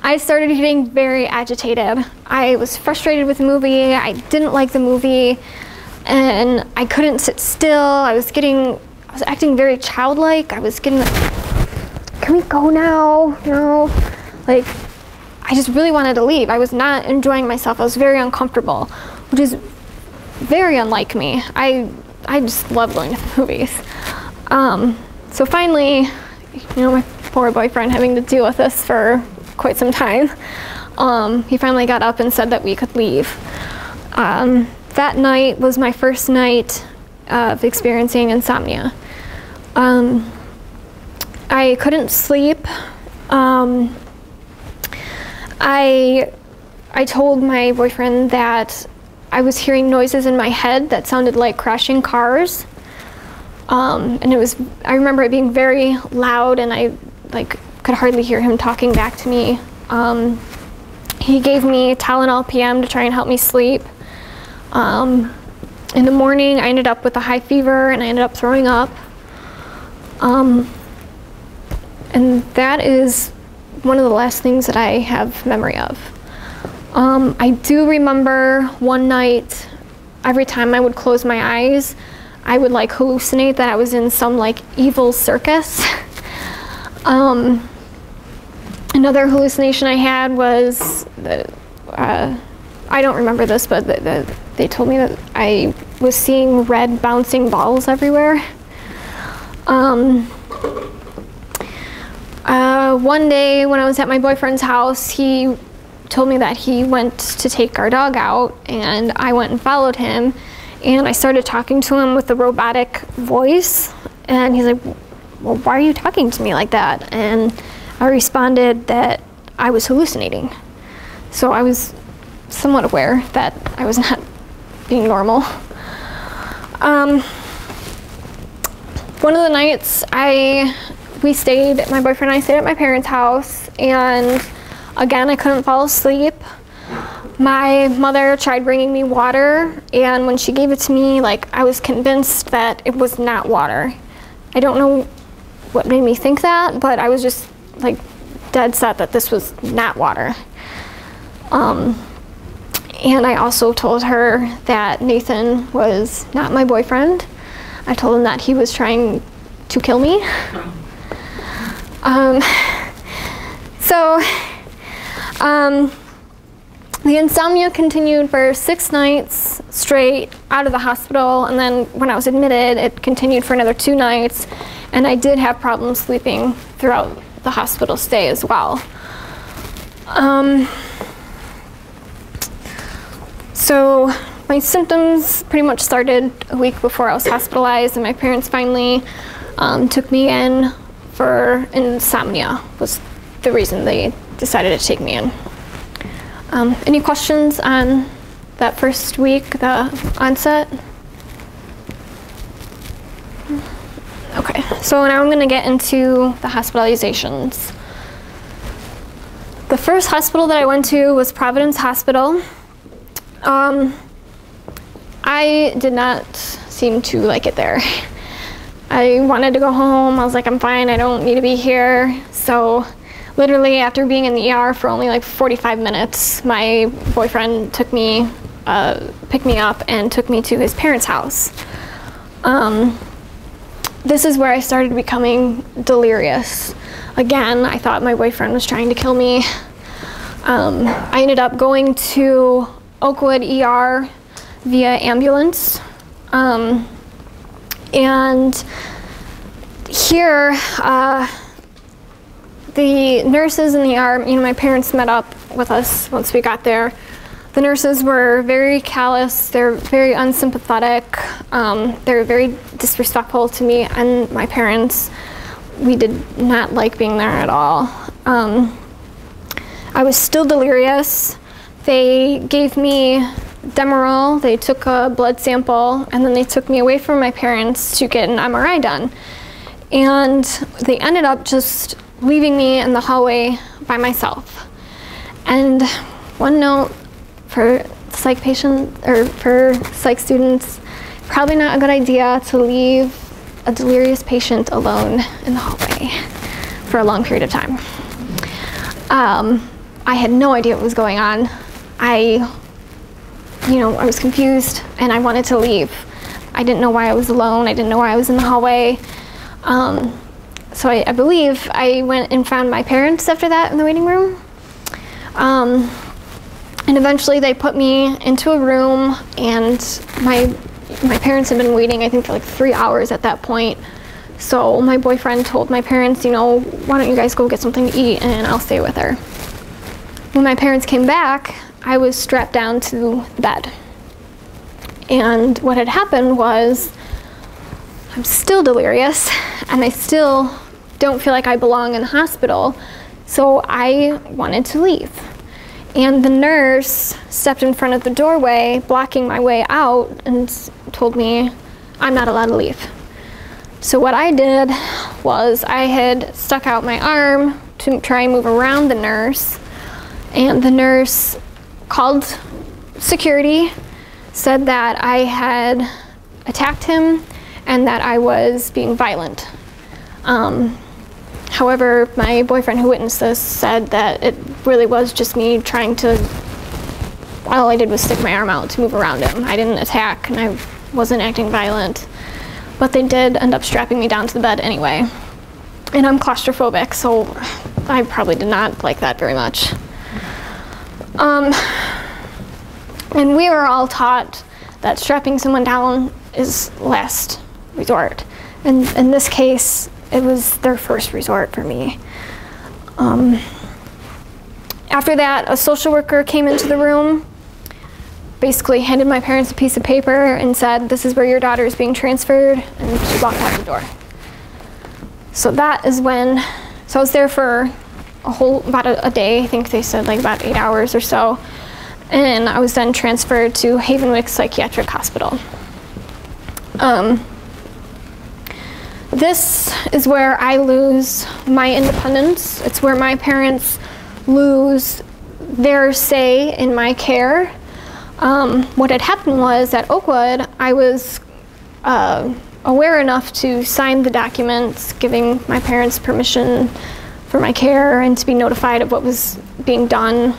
I started getting very agitated. I was frustrated with the movie, I didn't like the movie, and I couldn't sit still. I was acting very childlike. I was getting can we go now? No. Like, I just really wanted to leave. I was not enjoying myself. I was very uncomfortable, which is very unlike me. I just love going to the movies. So finally, my poor boyfriend having to deal with this for quite some time, he finally got up and said that we could leave. That night was my first night of experiencing insomnia. I couldn't sleep. I told my boyfriend that I was hearing noises in my head that sounded like crashing cars. And it was, I remember it being very loud, and I could hardly hear him talking back to me. He gave me Tylenol PM to try and help me sleep. In the morning, I ended up with a high fever, and I ended up throwing up. And that is one of the last things that I have memory of. I do remember one night, every time I would close my eyes, I would hallucinate that I was in some evil circus. Another hallucination I had was that, I don't remember this, but they told me that I was seeing red bouncing balls everywhere. One day when I was at my boyfriend's house, he told me that he went to take our dog out, and I went and followed him, and I started talking to him with a robotic voice, and he's like, well, why are you talking to me like that? And I responded that I was hallucinating. So I was somewhat aware that I was not being normal. One of the nights we stayed, my boyfriend and I stayed at my parents' house, and again, I couldn't fall asleep. My mother tried bringing me water, and when she gave it to me, I was convinced that it was not water. I don't know what made me think that, but I was just dead set that this was not water. And I also told her that Nathan was not my boyfriend. I told him that he was trying to kill me. The insomnia continued for 6 nights straight out of the hospital, and then when I was admitted, it continued for another 2 nights, and I did have problems sleeping throughout the hospital stay as well. So my symptoms pretty much started a week before I was hospitalized, and my parents finally took me in for insomnia, was the reason they decided to take me in. Any questions on that first week, the onset? Okay, so now I'm gonna get into the hospitalizations. The first hospital that I went to was Providence Hospital. I did not seem to like it there. I wanted to go home. I was like, I'm fine, I don't need to be here. So literally after being in the ER for only 45 minutes, my boyfriend took me, picked me up and took me to his parents' house. This is where I started becoming delirious. Again, I thought my boyfriend was trying to kill me. I ended up going to Oakwood ER via ambulance. And here, the nurses in the ER, my parents met up with us once we got there. The nurses were very callous, they're very unsympathetic, they're very disrespectful to me and my parents. We did not like being there at all. I was still delirious. They gave me Demerol, they took a blood sample, and then they took me away from my parents to get an MRI done. And they ended up just leaving me in the hallway by myself. And one note for psych patients, or for psych students, probably not a good idea to leave a delirious patient alone in the hallway for a long period of time. I had no idea what was going on. I was confused and I wanted to leave. I didn't know why I was alone. I didn't know why I was in the hallway. So I believe I went and found my parents after that in the waiting room. And eventually they put me into a room, and my parents had been waiting, I think, for like 3 hours at that point. So my boyfriend told my parents, you know, why don't you guys go get something to eat and I'll stay with her. When my parents came back, I was strapped down to the bed. And what had happened was, I'm still delirious and I still don't feel like I belong in the hospital. So I wanted to leave. And the nurse stepped in front of the doorway, blocking my way out, and told me I'm not allowed to leave. So what I did was I had stuck out my arm to try and move around the nurse, and the nurse called security, said that I had attacked him and that I was being violent. However, my boyfriend who witnessed this said that it really was just me trying to, all I did was stick my arm out to move around him. I didn't attack and I wasn't acting violent. But they did end up strapping me down to the bed anyway. And I'm claustrophobic, so I probably did not like that very much. And we were all taught that strapping someone down is last resort. And in this case, it was their first resort for me. After that, a social worker came into the room, basically handed my parents a piece of paper and said, this is where your daughter is being transferred, and she walked out the door. So that is when, so I was there for a whole, about a day, I think they said like about 8 hours or so, and I was then transferred to Havenwick Psychiatric Hospital. This is where I lose my independence. It's where my parents lose their say in my care. What had happened was at Oakwood, I was aware enough to sign the documents giving my parents permission for my care and to be notified of what was being done.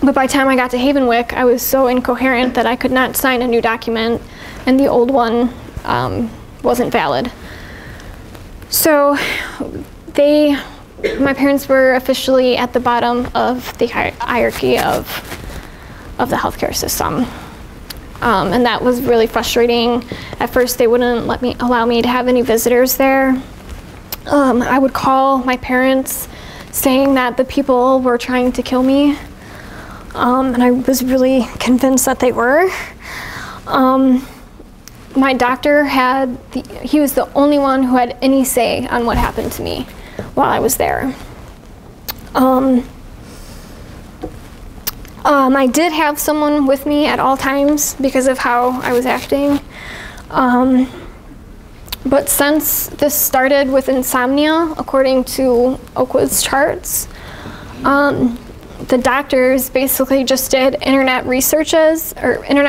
But by the time I got to Havenwick, I was so incoherent that I could not sign a new document, and the old one wasn't valid. So they, my parents were officially at the bottom of the hierarchy of the healthcare system. And that was really frustrating. At first, they wouldn't allow me to have any visitors there. I would call my parents saying that the people were trying to kill me. And I was really convinced that they were. My doctor he was the only one who had any say on what happened to me while I was there. I did have someone with me at all times because of how I was acting. But since this started with insomnia, according to Oakwood's charts, the doctors basically just did internet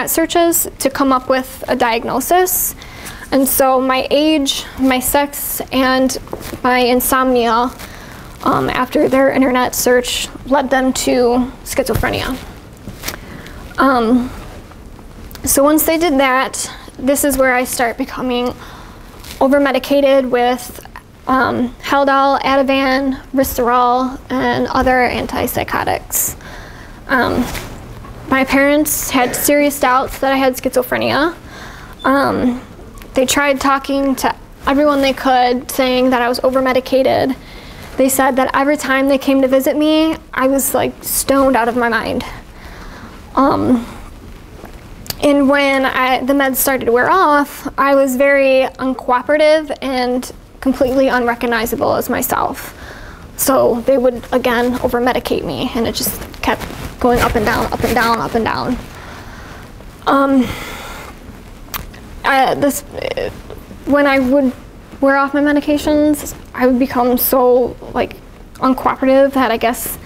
searches to come up with a diagnosis. And so my age, my sex, and my insomnia, after their internet search, led them to schizophrenia. So once they did that, this is where I start becoming over-medicated with Haldol, Ativan, Risterol, and other antipsychotics. My parents had serious doubts that I had schizophrenia. They tried talking to everyone they could, saying that I was over-medicated. They said that every time they came to visit me, I was like stoned out of my mind. And when the meds started to wear off, I was very uncooperative and completely unrecognizable as myself. So they would, again, over-medicate me, and it just kept going up and down, up and down, up and down. When I would wear off my medications, I would become so like uncooperative that I guess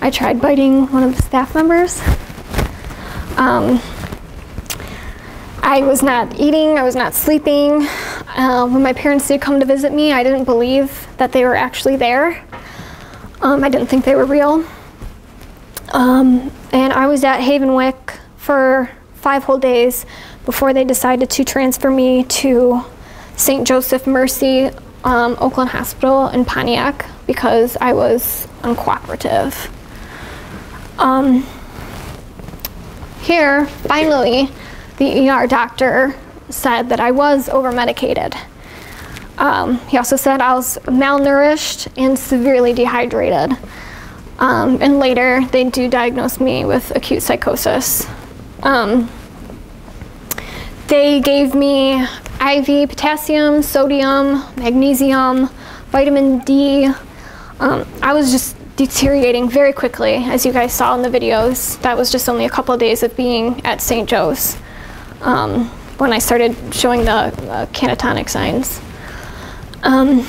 I tried biting one of the staff members. I was not eating, I was not sleeping. When my parents did come to visit me, I didn't believe that they were actually there. I didn't think they were real. And I was at Havenwick for 5 whole days before they decided to transfer me to St. Joseph Mercy Oakland Hospital in Pontiac because I was uncooperative. Here, finally, the ER doctor said that I was over-medicated. He also said I was malnourished and severely dehydrated. And later, they do diagnose me with acute psychosis. They gave me IV potassium, sodium, magnesium, vitamin D. I was just deteriorating very quickly, as you guys saw in the videos. That was just only a couple of days of being at St. Joe's when I started showing the catatonic signs. I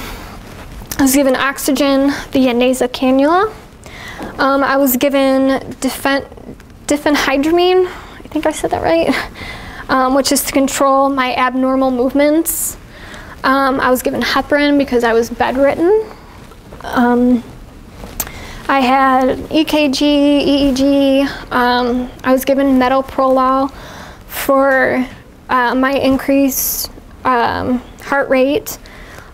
was given oxygen via nasal cannula. I was given diphenhydramine, I think I said that right, which is to control my abnormal movements. I was given heparin because I was bedridden. I had EKG, EEG. I was given metoprolol for my increased heart rate,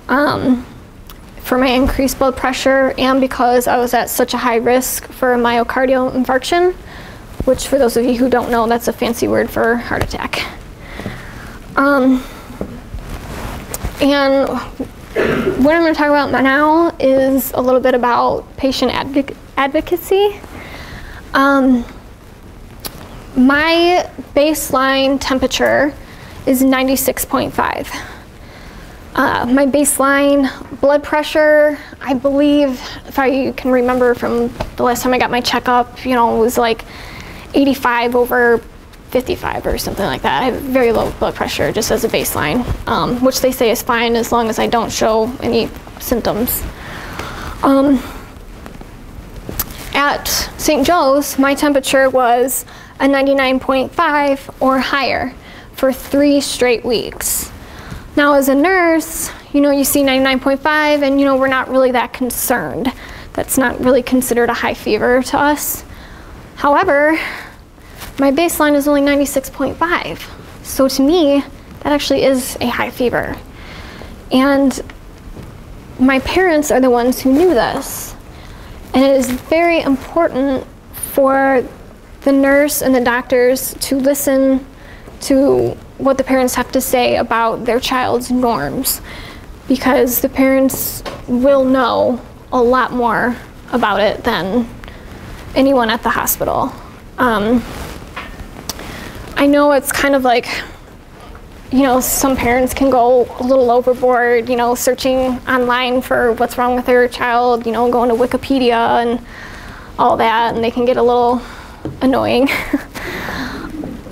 for my increased blood pressure, and because I was at such a high risk for myocardial infarction, which for those of you who don't know, that's a fancy word for heart attack. And what I'm going to talk about now is a little bit about patient advocacy. My baseline temperature is 96.5. My baseline blood pressure, I believe, if I can remember from the last time I got my checkup, it was like 85 over 55 or something like that. I have very low blood pressure just as a baseline, which they say is fine as long as I don't show any symptoms. At St. Joe's, my temperature was a 99.5 or higher for 3 straight weeks. Now as a nurse, you see 99.5 and we're not really that concerned. That's not really considered a high fever to us. However, my baseline is only 96.5. So to me, that actually is a high fever. And my parents are the ones who knew this. And it is very important for the nurse and the doctors to listen to what the parents have to say about their child's norms, because the parents will know a lot more about it than anyone at the hospital. I know it's kind of like, some parents can go a little overboard, searching online for what's wrong with their child, going to Wikipedia and all that, and they can get a little annoying.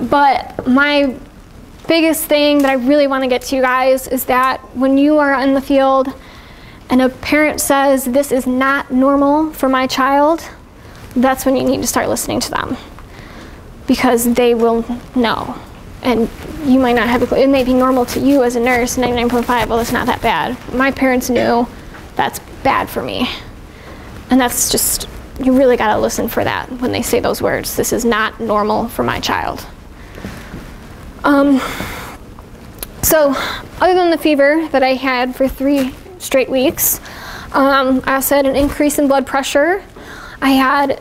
But my biggest thing that I really want to get to you guys is that when you are in the field and a parent says, this is not normal for my child, that's when you need to start listening to them, because they will know. And you might not have a clue. It may be normal to you as a nurse, 99.5, well, it's not that bad. My parents knew that's bad for me. And that's just, you really got to listen for that when they say those words. This is not normal for my child. So other than the fever that I had for 3 straight weeks, I also had an increase in blood pressure. I had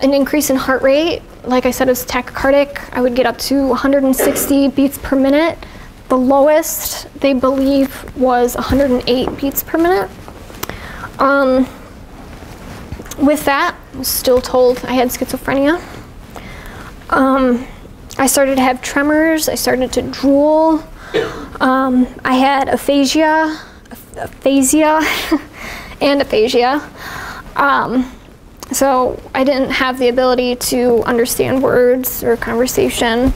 an increase in heart rate. Like I said, it was tachycardic. I would get up to 160 beats per minute. The lowest they believe was 108 beats per minute. With that, I was still told I had schizophrenia. I started to have tremors. I started to drool. I had aphasia. So I didn't have the ability to understand words or conversation.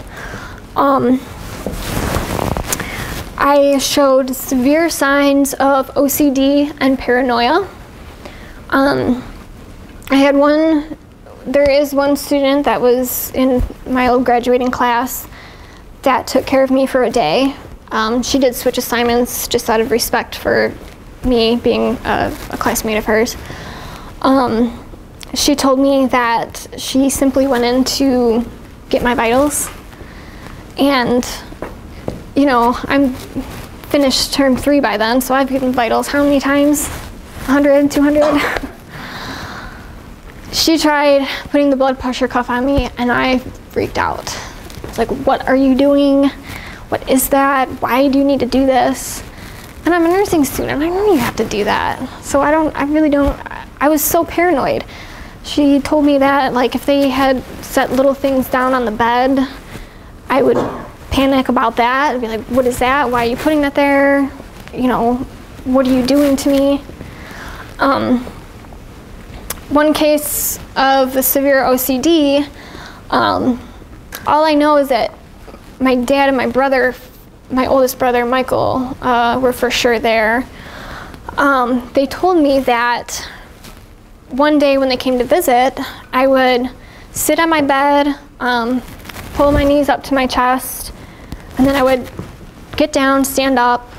I showed severe signs of OCD and paranoia. I had one. There is one student that was in my old graduating class that took care of me for a day. She did switch assignments just out of respect for me being a classmate of hers. She told me that she simply went in to get my vitals. And, I'm finished term 3 by then, so I've given vitals how many times? 100, 200? She tried putting the blood pressure cuff on me and I freaked out. It's like, what are you doing? What is that? Why do you need to do this? And I'm a nursing student, I know you have to do that. So I was so paranoid. She told me that like if they had set little things down on the bed, I would panic about that and be like, what is that? Why are you putting that there? You know, what are you doing to me? One case of a severe OCD, all I know is that my dad and my brother, my oldest brother, Michael, were for sure there. They told me that one day when they came to visit, I would sit on my bed, pull my knees up to my chest, and then I would get down, stand up,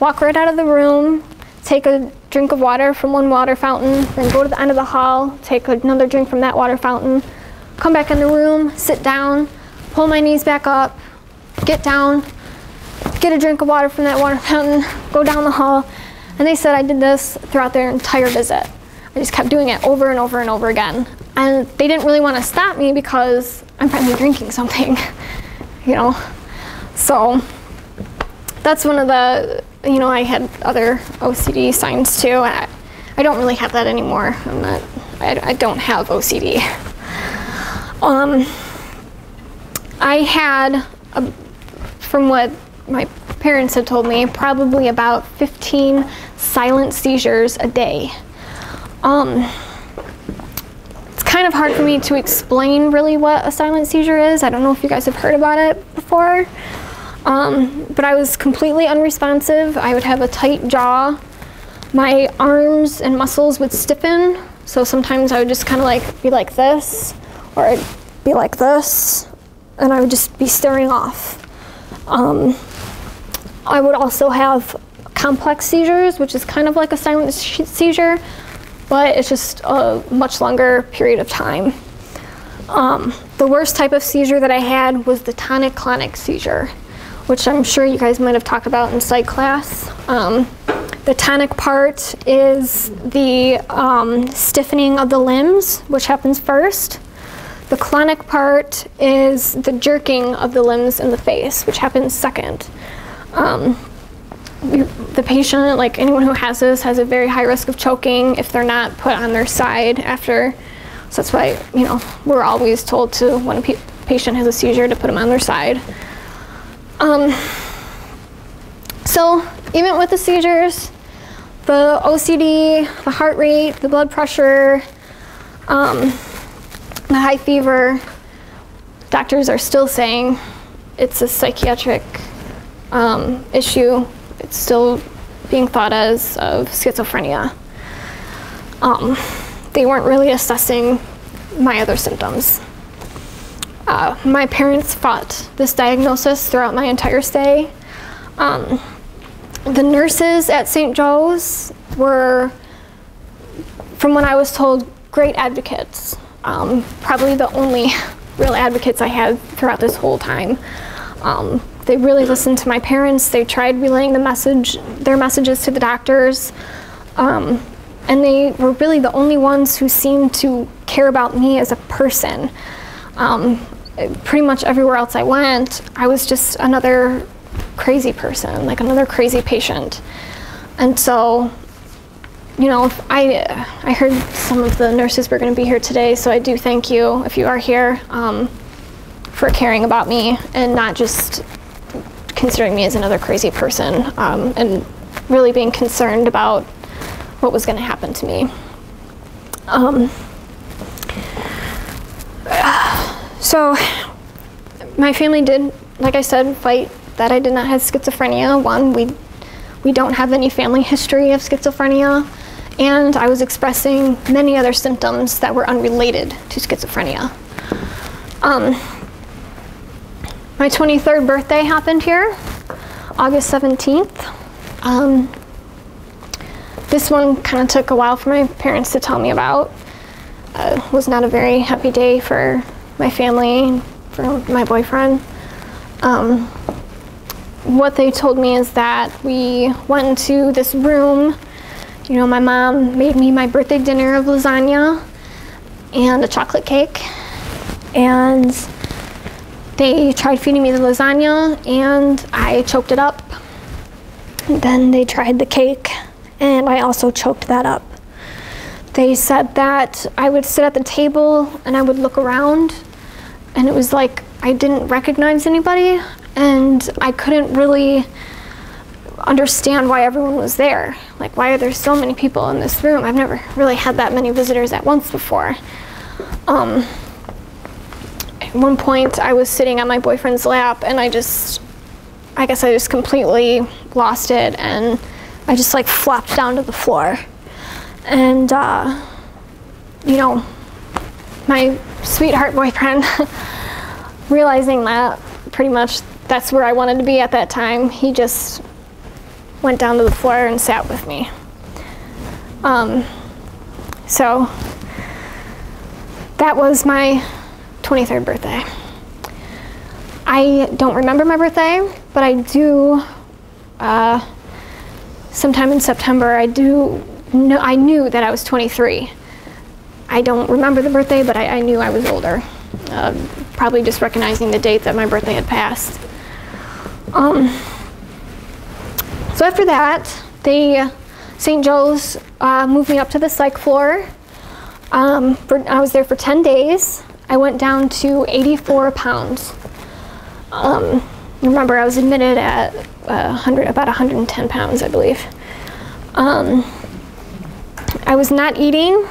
walk right out of the room, take a drink of water from one water fountain, then go to the end of the hall, take another drink from that water fountain, come back in the room, sit down, pull my knees back up, get down, get a drink of water from that water fountain, go down the hall. And they said I did this throughout their entire visit. I just kept doing it over and over and over again. And they didn't really want to stop me because I'm finally drinking something, you know. So that's one of the, you know, I had other OCD signs too. I don't really have that anymore. I don't have OCD. I had, from what my parents had told me, probably about 15 silent seizures a day. It's kind of hard for me to explain really what a silent seizure is. I don't know if you guys have heard about it before. But I was completely unresponsive. I would have a tight jaw. My arms and muscles would stiffen. So sometimes I would just kind of like be like this, or I'd be like this, and I would just be staring off. I would also have complex seizures, which is kind of like a silent seizure, but it's just a much longer period of time. The worst type of seizure that I had was the tonic-clonic seizure, which I'm sure you guys might have talked about in psych class. The tonic part is the stiffening of the limbs, which happens first. The clonic part is the jerking of the limbs in the face, which happens second. The patient, like anyone who has this, has a very high risk of choking if they're not put on their side after. So that's why, you know, we're always told to, when a patient has a seizure, to put them on their side. So even with the seizures, the OCD, the heart rate, the blood pressure, the high fever, doctors are still saying it's a psychiatric issue. It's still being thought as of schizophrenia. They weren't really assessing my other symptoms. My parents fought this diagnosis throughout my entire stay. The nurses at St. Joe's were, from what I was told, great advocates. Probably the only real advocates I had throughout this whole time. They really listened to my parents. They tried relaying the message, their messages to the doctors. And they were really the only ones who seemed to care about me as a person. Pretty much everywhere else I went, I was just another crazy person, like another crazy patient. And so, you know, I heard some of the nurses were going to be here today, so I do thank you, if you are here, for caring about me and not just considering me as another crazy person, and really being concerned about what was going to happen to me. So my family did, like I said, fight that I did not have schizophrenia. One, we don't have any family history of schizophrenia, and I was expressing many other symptoms that were unrelated to schizophrenia. My 23rd birthday happened here, August 17th. This one kind of took a while for my parents to tell me about. Was not a very happy day for my family, for my boyfriend. what they told me is that we went into this room. You know, my mom made me my birthday dinner of lasagna and a chocolate cake. And they tried feeding me the lasagna and I choked it up. And then they tried the cake and I also choked that up. They said that I would sit at the table and I would look around, and it was like I didn't recognize anybody and I couldn't really understand why everyone was there. Like, why are there so many people in this room? I've never really had that many visitors at once before. At one point I was sitting on my boyfriend's lap and I guess I just completely lost it, and I just like flopped down to the floor. And, you know, my sweetheart boyfriend, realizing that pretty much that's where I wanted to be at that time, he just went down to the floor and sat with me. So that was my 23rd birthday. I don't remember my birthday, but I do, sometime in September, I knew that I was 23. I don't remember the birthday, but I knew I was older. Probably just recognizing the date that my birthday had passed. So after that, St. Joe's moved me up to the psych floor. I was there for 10 days. I went down to 84 pounds. Remember, I was admitted at about 110 pounds, I believe. I was not eating.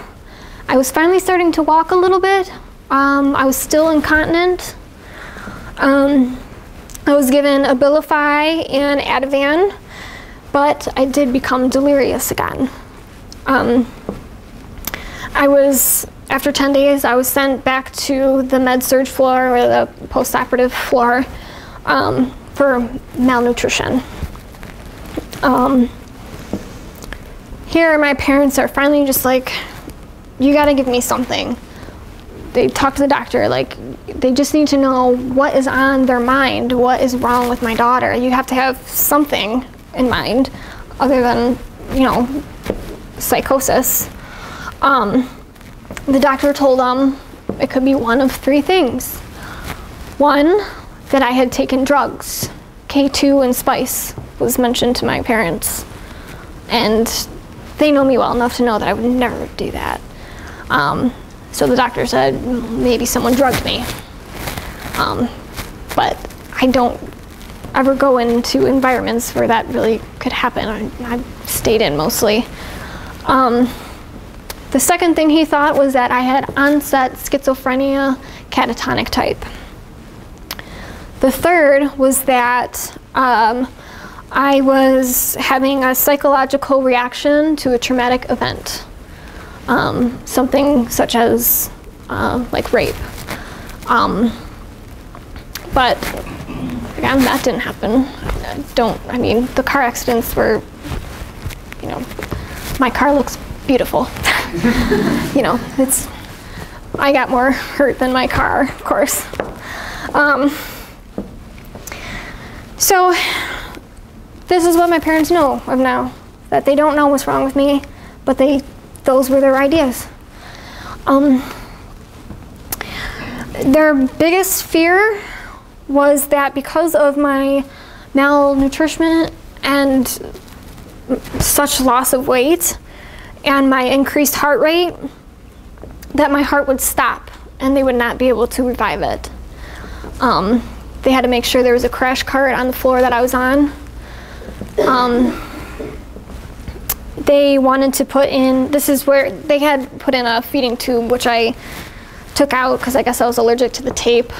I was finally starting to walk a little bit. I was still incontinent. I was given Abilify and Ativan, but I did become delirious again. After 10 days, I was sent back to the med-surg floor, or the post-operative floor, for malnutrition. Here, my parents are finally just like, you gotta give me something. They talk to the doctor, like, they just need to know what is on their mind, what is wrong with my daughter. You have to have something in mind other than, you know, psychosis. The doctor told them it could be one of three things. One, that I had taken drugs. K2 and spice was mentioned to my parents. And they know me well enough to know that I would never do that. So the doctor said, maybe someone drugged me. But I don't ever go into environments where that really could happen. I stayed in mostly. The second thing he thought was that I had onset schizophrenia, catatonic type. The third was that I was having a psychological reaction to a traumatic event, something such as like rape. But again, that didn't happen. I mean, the car accidents were, you know, my car looks beautiful. You know, I got more hurt than my car, of course. So this is what my parents know of now, that they don't know what's wrong with me, but those were their ideas. Their biggest fear was that because of my malnutrition and such loss of weight and my increased heart rate, that my heart would stop and they would not be able to revive it. They had to make sure there was a crash cart on the floor that I was on. They wanted to put in, this is where they had put in a feeding tube, which I took out because I guess I was allergic to the tape.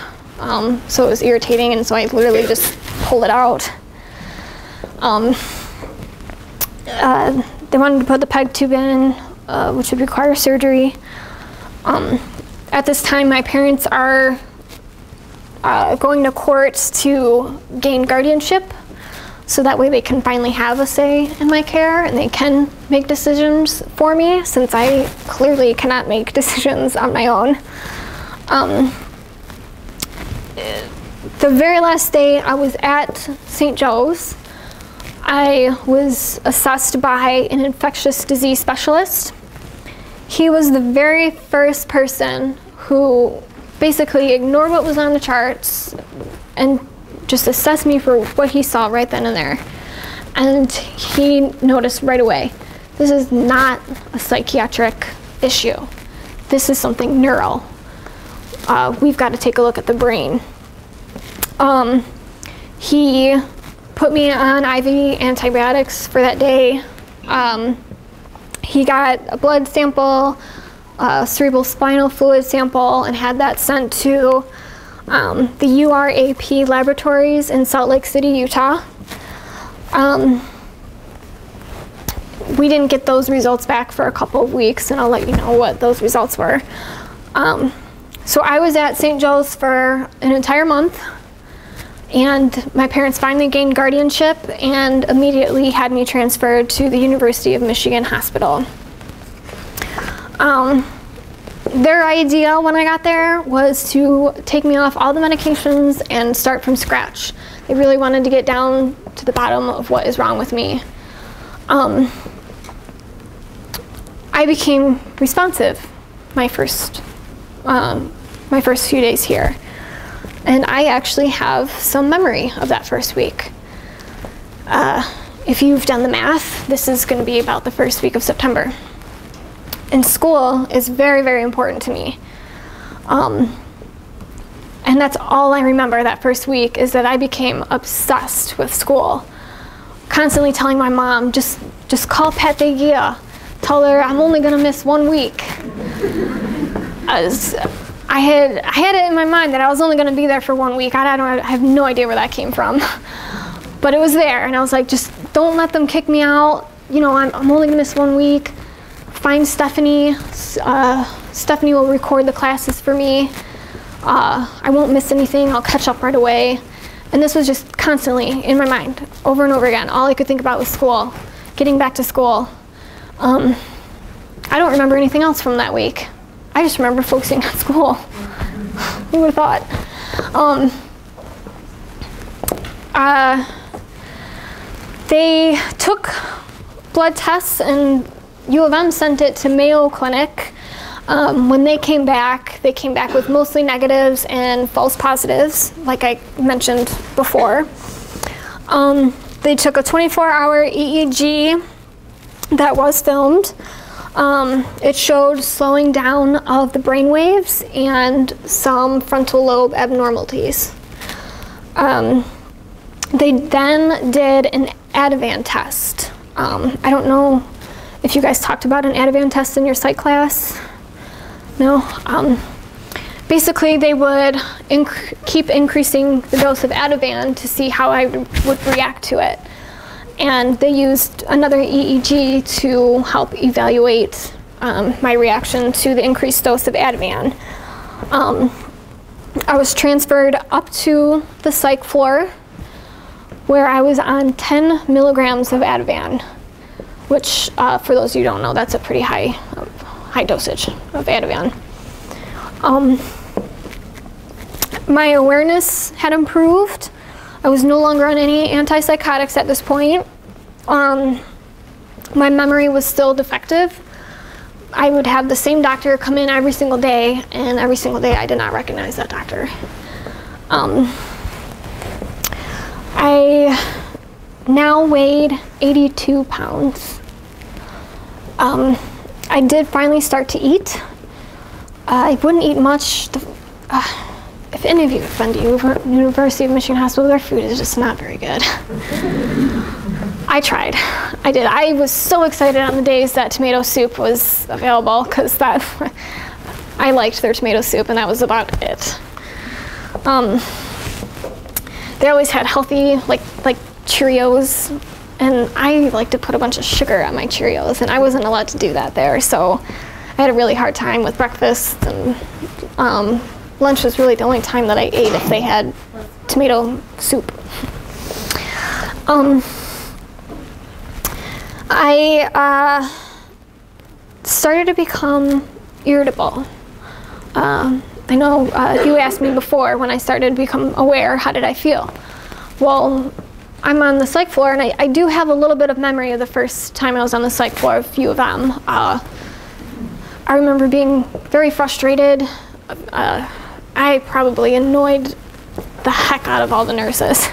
So it was irritating, and so I literally just pulled it out. They wanted to put the PEG tube in, which would require surgery. At this time, my parents are going to court to gain guardianship, so that way they can finally have a say in my care and they can make decisions for me, since I clearly cannot make decisions on my own. The very last day I was at St. Joe's, I was assessed by an infectious disease specialist. He was the very first person who basically ignored what was on the charts and just assessed me for what he saw right then and there. And he noticed right away, this is not a psychiatric issue. This is something neural. We've got to take a look at the brain. He put me on IV antibiotics for that day. He got a blood sample, a cerebral spinal fluid sample, and had that sent to the URAP Laboratories in Salt Lake City, Utah. We didn't get those results back for a couple of weeks, and I'll let you know what those results were. So I was at St. Joe's for an entire month, and my parents finally gained guardianship and immediately had me transferred to the University of Michigan Hospital. Their idea when I got there was to take me off all the medications and start from scratch. They really wanted to get down to the bottom of what is wrong with me. I became responsive my first few days here, and I actually have some memory of that first week. If you've done the math, this is going to be about the first week of September. And school is very, very important to me. And that's all I remember that first week, is that I became obsessed with school. Constantly telling my mom, just call Pat DeGia. Tell her I'm only gonna miss 1 week. I had it in my mind that I was only gonna be there for 1 week. I have no idea where that came from. But it was there, and I was like, just don't let them kick me out. You know, I'm only gonna miss 1 week. Find Stephanie. Stephanie will record the classes for me. I won't miss anything. I'll catch up right away. And this was just constantly in my mind, over and over again. All I could think about was school, getting back to school. I don't remember anything else from that week. I just remember focusing on school. Who would have thought? They took blood tests, and U of M sent it to Mayo Clinic. When they came back with mostly negatives and false positives, like I mentioned before. They took a 24-hour EEG that was filmed. It showed slowing down of the brain waves and some frontal lobe abnormalities. They then did an Ativan test. I don't know if you guys talked about an Ativan test in your psych class. No? Basically, they would keep increasing the dose of Ativan to see how I would react to it. And they used another EEG to help evaluate my reaction to the increased dose of Ativan. I was transferred up to the psych floor, where I was on 10 milligrams of Ativan, which, for those of you who don't know, that's a pretty high dosage of Ativan. My awareness had improved. I was no longer on any antipsychotics at this point. My memory was still defective. I would have the same doctor come in every single day, and every single day I did not recognize that doctor. I now weighed 82 pounds. I did finally start to eat. I wouldn't eat much. If any of you have been to University of Michigan Hospital, their food is just not very good. I tried. I did. I was so excited on the days that tomato soup was available, because that I liked their tomato soup, and that was about it. They always had healthy, like Cheerios. And I like to put a bunch of sugar on my Cheerios, and I wasn't allowed to do that there, so I had a really hard time with breakfast, and lunch was really the only time that I ate if they had tomato soup. I started to become irritable. I know you asked me before when I started to become aware, how did I feel? Well, I'm on the psych floor, and I do have a little bit of memory of the first time I was on the psych floor of U of M. I remember being very frustrated. I probably annoyed the heck out of all the nurses.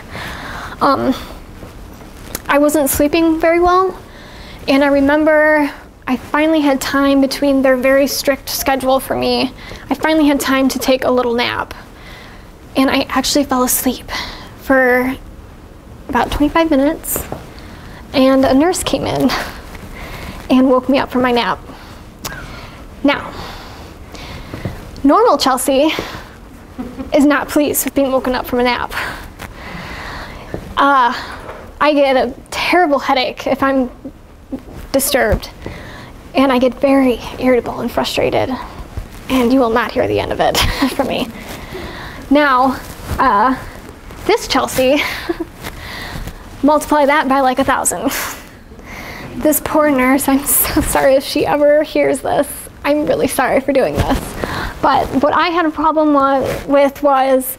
I wasn't sleeping very well, and I remember I finally had time between their very strict schedule for me. I finally had time to take a little nap, and I actually fell asleep for about 25 minutes, and a nurse came in and woke me up from my nap. Now, normal Chelsea is not pleased with being woken up from a nap. I get a terrible headache if I'm disturbed, and I get very irritable and frustrated, and you will not hear the end of it from me. Now, this Chelsea, multiply that by like 1,000. This poor nurse, I'm so sorry if she ever hears this. I'm really sorry for doing this. But what I had a problem with was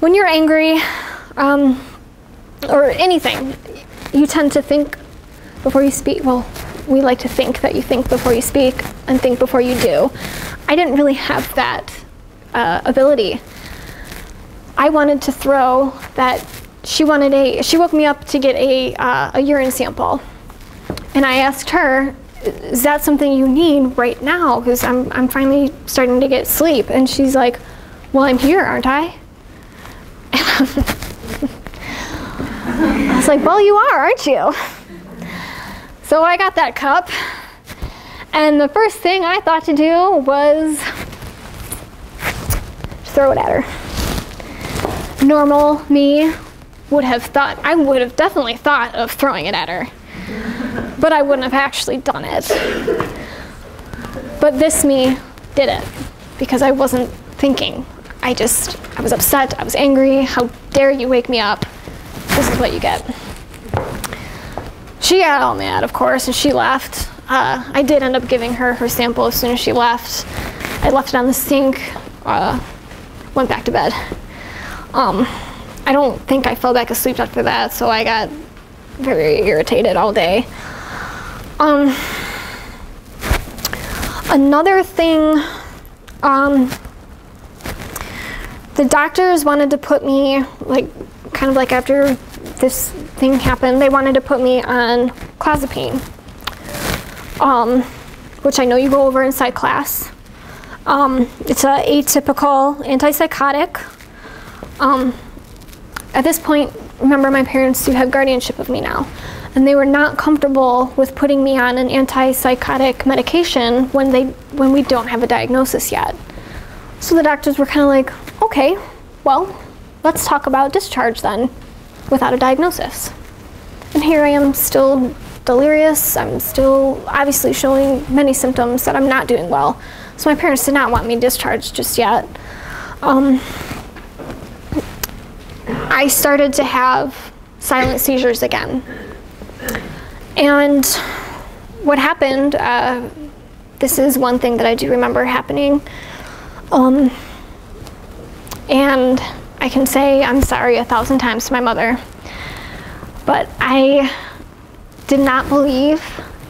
when you're angry or anything, you tend to think before you speak. Well, we like to think that you think before you speak and think before you do. I didn't really have that ability. I wanted to throw that. She woke me up to get a urine sample, and I asked her, is that something you need right now? Because I'm finally starting to get sleep. And she's like, well, I'm here, aren't I? I was like, well, you are, aren't you? So I got that cup. And the first thing I thought to do was throw it at her. Normal me would have thought, I would have definitely thought of throwing it at her. But I wouldn't have actually done it. But this me did it because I wasn't thinking. I was upset, I was angry. How dare you wake me up? This is what you get. She got all mad, of course, and she left. I did end up giving her her sample as soon as she left. I left it on the sink, went back to bed. I don't think I fell back asleep after that, so I got very irritated all day. Another thing, the doctors wanted to put me, like, kind of like after this thing happened, they wanted to put me on clozapine, which I know you go over inside class. It's an atypical antipsychotic. At this point, remember, my parents do have guardianship of me now, and they were not comfortable with putting me on an antipsychotic medication when we don't have a diagnosis yet. So the doctors were kind of like, okay, well, let's talk about discharge then, without a diagnosis. And here I am, still delirious. I'm still obviously showing many symptoms that I'm not doing well. So my parents did not want me discharged just yet. I started to have silent seizures again. And what happened, this is one thing that I do remember happening. And I can say I'm sorry 1,000 times to my mother, but I did not believe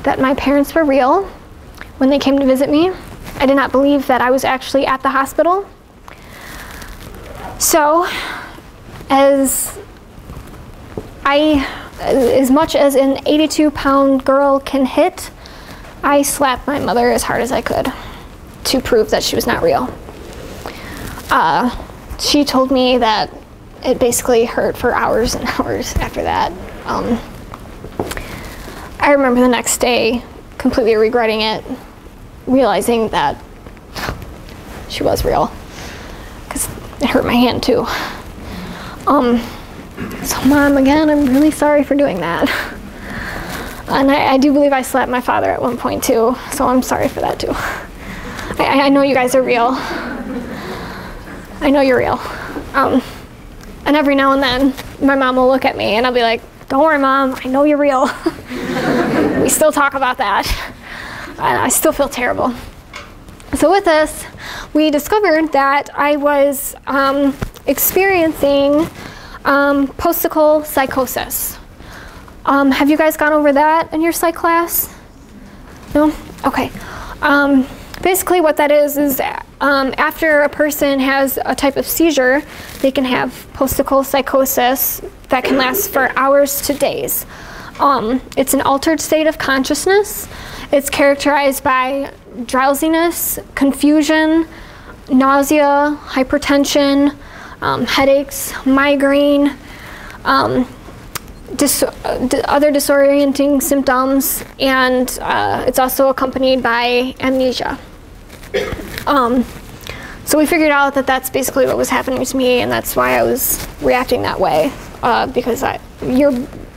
that my parents were real when they came to visit me. I did not believe that I was actually at the hospital. So, as much as an 82-pound girl can hit, I slapped my mother as hard as I could to prove that she was not real. She told me that it basically hurt for hours and hours after that. I remember the next day completely regretting it, realizing that she was real, because it hurt my hand too. So Mom, again, I'm really sorry for doing that. And I do believe I slapped my father at one point too, so I'm sorry for that too. I know you guys are real. I know you're real. And every now and then, my mom will look at me and I'll be like, don't worry, Mom, I know you're real. We still talk about that. I still feel terrible. So with this, we discovered that I was experiencing posticle psychosis. Have you guys gone over that in your psych class? No? Okay. Basically what that is after a person has a type of seizure, they can have posticle psychosis that can last for hours to days. It's an altered state of consciousness. It's characterized by drowsiness, confusion, nausea, hypertension, headaches, migraine, other disorienting symptoms, and it's also accompanied by amnesia. So we figured out that that's basically what was happening to me, and that's why I was reacting that way, because your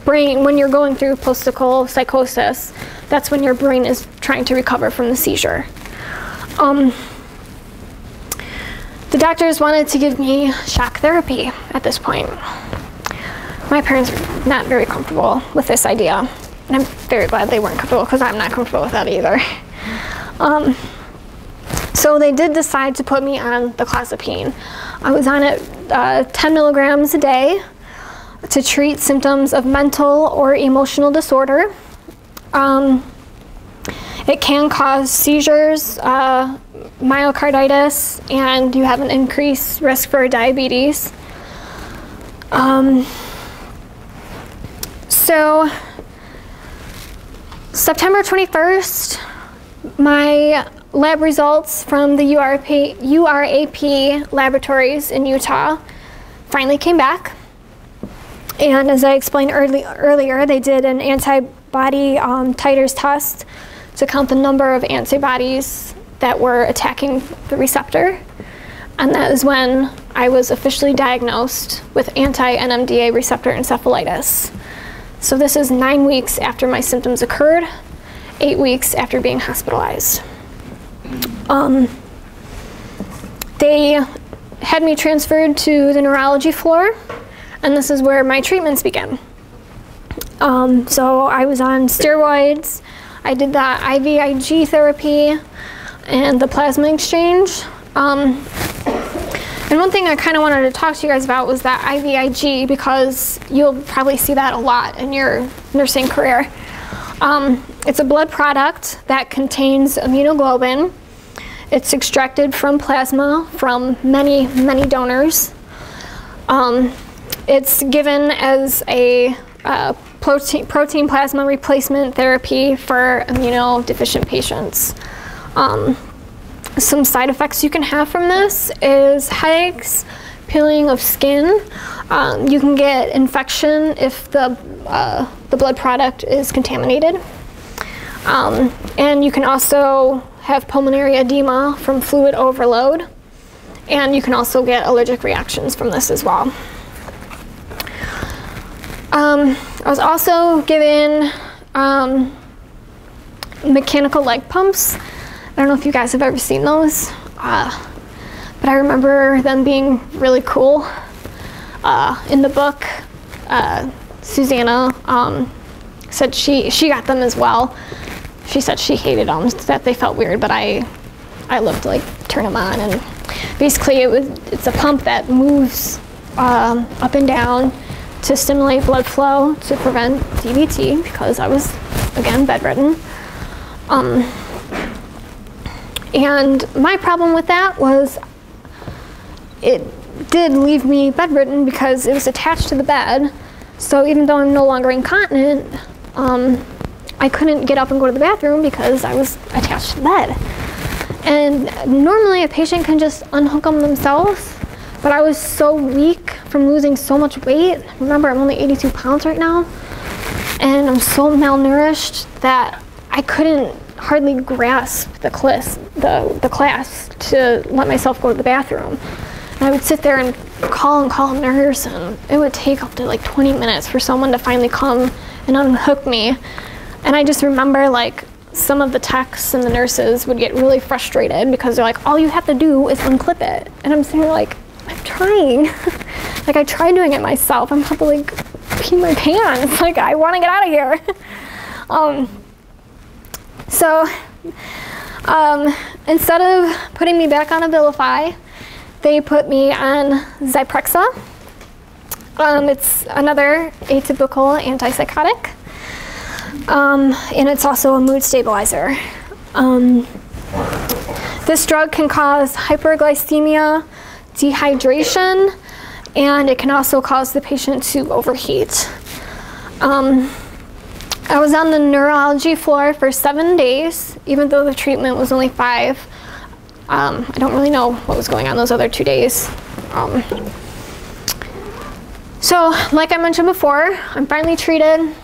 brain, when you're going through posticle psychosis, that's when your brain is trying to recover from the seizure. The doctors wanted to give me shock therapy at this point. My parents were not very comfortable with this idea, and I'm very glad they weren't comfortable, because I'm not comfortable with that either. So they did decide to put me on the clozapine. I was on it 10 milligrams a day to treat symptoms of mental or emotional disorder. It can cause seizures, myocarditis, and you have an increased risk for diabetes. So September 21st, my lab results from the URAP Laboratories in Utah finally came back. And as I explained earlier, they did an antibody titers test to count the number of antibodies that were attacking the receptor. And that is when I was officially diagnosed with anti-NMDA receptor encephalitis. So this is 9 weeks after my symptoms occurred, 8 weeks after being hospitalized. They had me transferred to the neurology floor, and this is where my treatments began. So I was on steroids, I did the IVIG therapy, and the plasma exchange. And one thing I kind of wanted to talk to you guys about was that IVIG, because you'll probably see that a lot in your nursing career. It's a blood product that contains immunoglobulin. It's extracted from plasma from many, many donors. It's given as a protein plasma replacement therapy for immunodeficient patients. Some side effects you can have from this is headaches, peeling of skin. You can get infection if the blood product is contaminated. And you can also have pulmonary edema from fluid overload. And you can also get allergic reactions from this as well. I was also given mechanical leg pumps. I don't know if you guys have ever seen those, but I remember them being really cool. In the book, Susanna said she got them as well. She said she hated them, that they felt weird, but I loved to like turn them on, and basically it's a pump that moves up and down to stimulate blood flow to prevent DVT, because I was again bedridden. And my problem with that was it did leave me bedridden because it was attached to the bed. So even though I'm no longer incontinent, I couldn't get up and go to the bathroom because I was attached to the bed. And normally a patient can just unhook them themselves, but I was so weak from losing so much weight. Remember, I'm only 82 pounds right now, and I'm so malnourished that I couldn't hardly grasp the clasp to let myself go to the bathroom. And I would sit there and call a nurse, and it would take up to like 20 minutes for someone to finally come and unhook me. And I just remember like some of the techs and the nurses would get really frustrated because they're like, all you have to do is unclip it. And I'm sitting there like, I'm trying. Like I tried doing it myself. I'm about to like pee my pants. Like I want to get out of here. So Instead of putting me back on Abilify, they put me on Zyprexa. It's another atypical antipsychotic, and it's also a mood stabilizer. This drug can cause hyperglycemia, dehydration, and it can also cause the patient to overheat. I was on the neurology floor for 7 days, even though the treatment was only 5. I don't really know what was going on those other 2 days. So, like I mentioned before, I'm finally treated.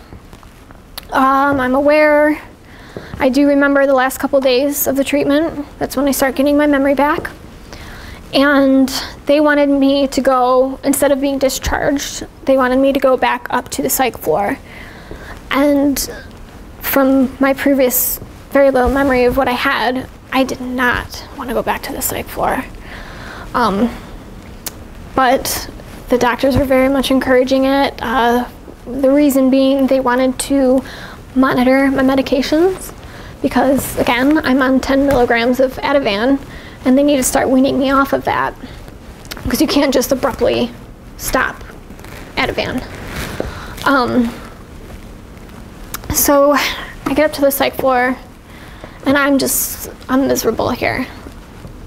I'm aware. I do remember the last couple days of the treatment. That's when I start getting my memory back. And they wanted me to go, instead of being discharged, they wanted me to go back up to the psych floor. And from my previous very little memory of what I had, I did not want to go back to the psych floor. But the doctors were very much encouraging it. The reason being they wanted to monitor my medications because, again, I'm on 10 milligrams of Ativan, and they need to start weaning me off of that because you can't just abruptly stop Ativan. So I get up to the psych floor, and I'm miserable here.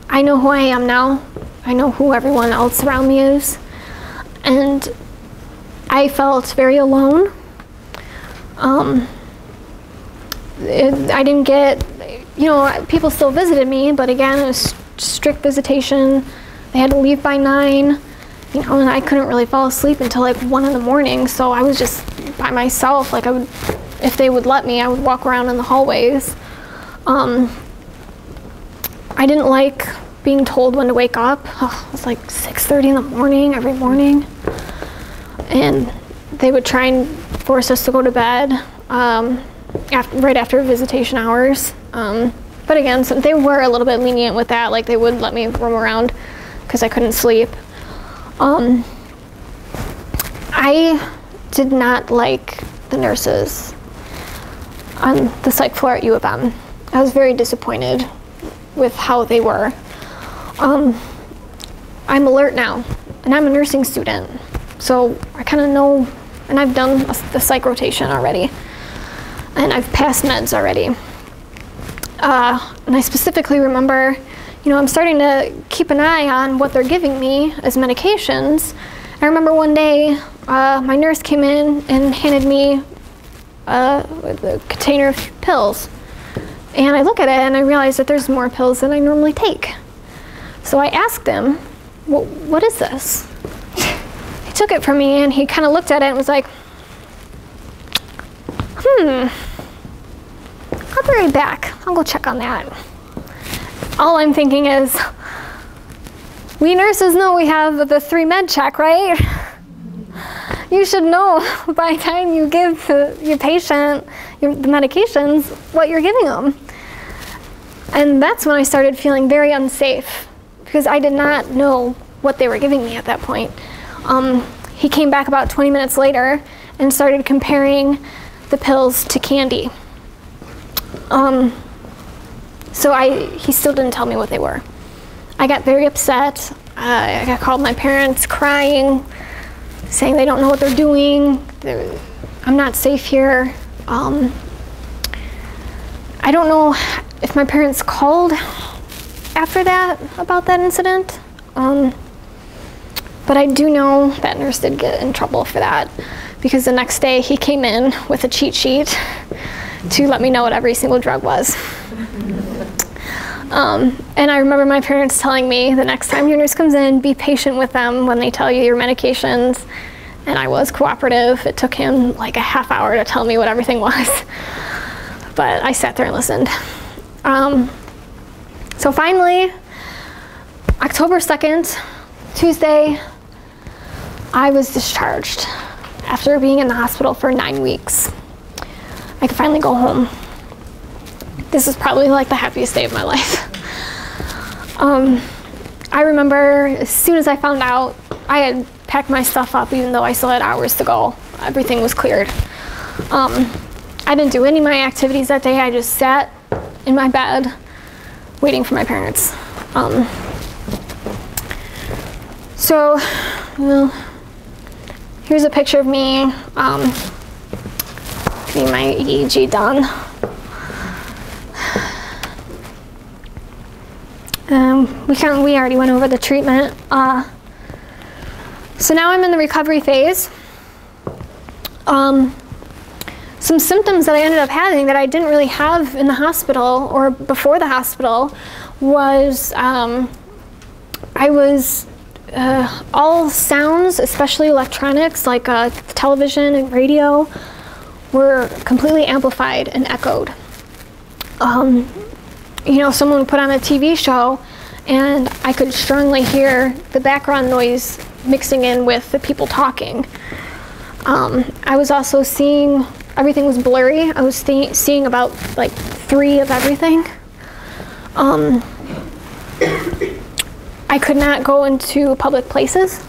I know who I am now. I know who everyone else around me is. And I felt very alone. I didn't get, you know, people still visited me, but again, it was strict visitation. They had to leave by 9, you know, and I couldn't really fall asleep until like 1 in the morning. So I was just by myself. Like I would, if they would let me, I would walk around in the hallways. I didn't like being told when to wake up. Oh, it was like 6:30 in the morning, every morning. And they would try and force us to go to bed right after visitation hours. But again, so they were a little bit lenient with that. Like they wouldn't let me roam around because I couldn't sleep. I did not like the nurses on the psych floor at U of M. I was very disappointed with how they were. I'm alert now, and I'm a nursing student, so I kind of know, and I've done the psych rotation already, and I've passed meds already. And I specifically remember, you know, I'm starting to keep an eye on what they're giving me as medications. I remember one day, my nurse came in and handed me a container of pills, and I look at it and I realize that there's more pills than I normally take. So I asked him, well, what is this? He took it from me and he kind of looked at it and was like, I'll be right back. I'll go check on that. All I'm thinking is, we nurses know we have the 3 med check, right? You should know by the time you give your patient the medications what you're giving them. And that's when I started feeling very unsafe, because I did not know what they were giving me at that point. He came back about 20 minutes later and started comparing the pills to candy. He still didn't tell me what they were. I got very upset. I called my parents crying, saying they don't know what they're doing. I'm not safe here. I don't know if my parents called after that, about that incident. But I do know that nurse did get in trouble for that, because the next day he came in with a cheat sheet to let me know what every single drug was. And I remember my parents telling me, the next time your nurse comes in, be patient with them when they tell you your medications. And I was cooperative. It took him like a half hour to tell me what everything was. But I sat there and listened. So finally, October 2nd, Tuesday, I was discharged after being in the hospital for 9 weeks. I could finally go home. This is probably like the happiest day of my life. I remember as soon as I found out, I had packed my stuff up even though I still had hours to go. Everything was cleared. I didn't do any of my activities that day. I just sat in my bed waiting for my parents. So, well, here's a picture of me getting my EEG done. We already went over the treatment. So now I'm in the recovery phase. Some symptoms that I ended up having that I didn't really have in the hospital or before the hospital was I was all sounds, especially electronics like television and radio, were completely amplified and echoed. You know, someone would put on a TV show and I could strongly hear the background noise mixing in with the people talking. I was also seeing, everything was blurry. I was seeing about like 3 of everything. I could not go into public places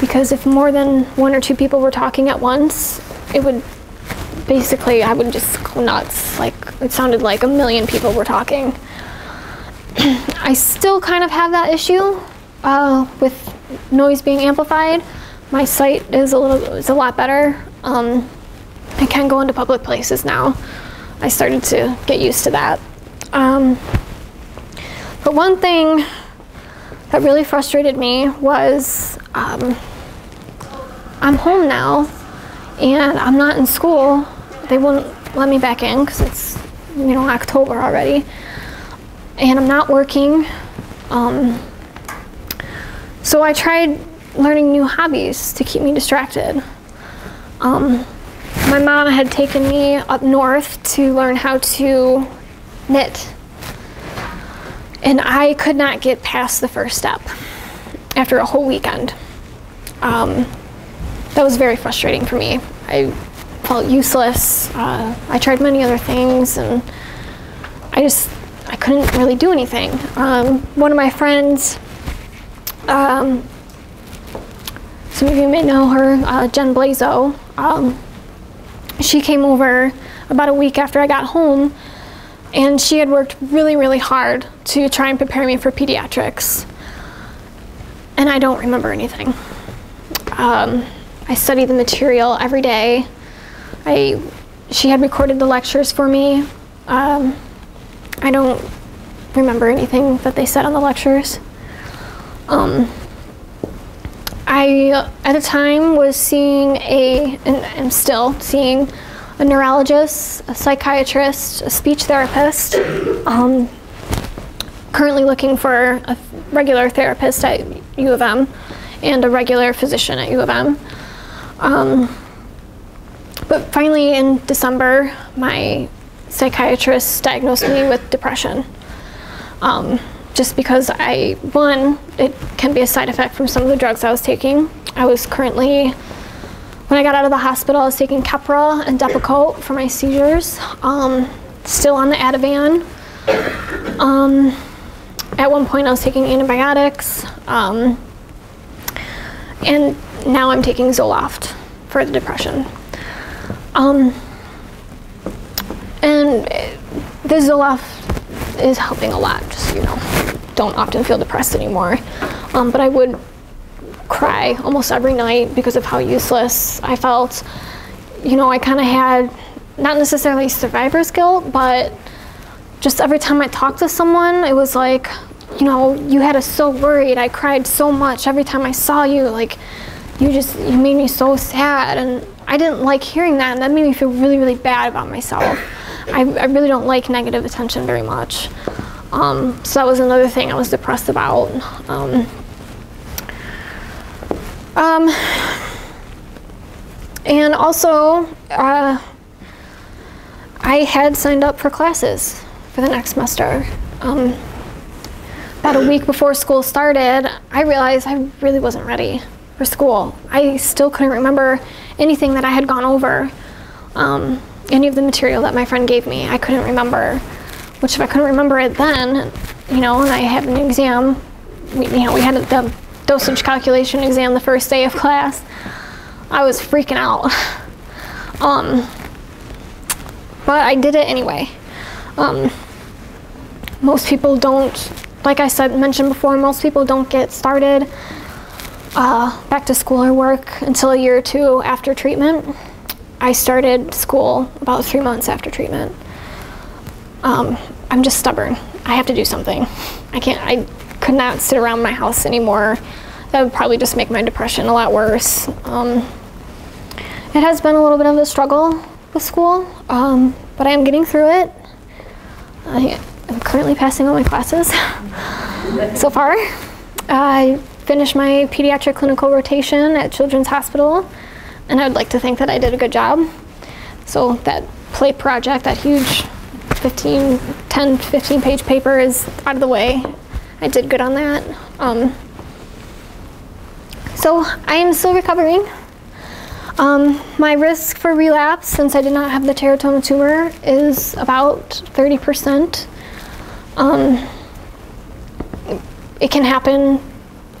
because if more than 1 or 2 people were talking at once, it would basically, I would just go nuts. Like, it sounded like a million people were talking. I still kind of have that issue with noise being amplified. My sight is a lot better. I can go into public places now. I started to get used to that. But one thing that really frustrated me was I'm home now and I'm not in school. They won't let me back in because it's, you know, October already. And I'm not working. So I tried learning new hobbies to keep me distracted. My mom had taken me up north to learn how to knit. And I could not get past the first step after a whole weekend. That was very frustrating for me. I felt useless. I tried many other things and I couldn't really do anything. One of my friends, some of you may know her, Jen Blazo, she came over about a week after I got home and she had worked really, really hard to try and prepare me for pediatrics. And I don't remember anything. I studied the material every day. She had recorded the lectures for me. I don't remember anything that they said on the lectures. I, at the time, was seeing and I'm still seeing, a neurologist, a psychiatrist, a speech therapist. Currently looking for a regular therapist at U of M and a regular physician at U of M. But finally in December, my psychiatrist diagnosed me with depression. Just because it can be a side effect from some of the drugs I was taking. When I got out of the hospital, I was taking Keppra and Depakote for my seizures, still on the Ativan. At one point I was taking antibiotics, and now I'm taking Zoloft for the depression. And the Zoloft is helping a lot, just, you know, don't often feel depressed anymore. But I would cry almost every night because of how useless I felt. You know, I kind of had, not necessarily survivor's guilt, but just every time I talked to someone, it was like, you know, you had us so worried. I cried so much every time I saw you. Like, you made me so sad. And I didn't like hearing that. And that made me feel really, really bad about myself. I really don't like negative attention very much. So that was another thing I was depressed about. And also, I had signed up for classes for the next semester. About a week before school started, I realized I really wasn't ready for school. I still couldn't remember anything that I had gone over, any of the material that my friend gave me. I couldn't remember, which if I couldn't remember it then, you know, and I had an exam, we had the dosage calculation exam the first day of class. I was freaking out. But I did it anyway. Most people don't, like I said, mentioned before, most people don't get started back to school or work until a year or two after treatment. I started school about 3 months after treatment. I'm just stubborn. I have to do something. I could not sit around my house anymore. That would probably just make my depression a lot worse. It has been a little bit of a struggle with school, but I am getting through it. I'm currently passing all my classes so far. I finished my pediatric clinical rotation at Children's Hospital, and I would like to think that I did a good job. So that play project, that huge 10 to 15 page paper is out of the way. I did good on that. So I am still recovering. My risk for relapse, since I did not have the teratoma tumor, is about 30%. It can happen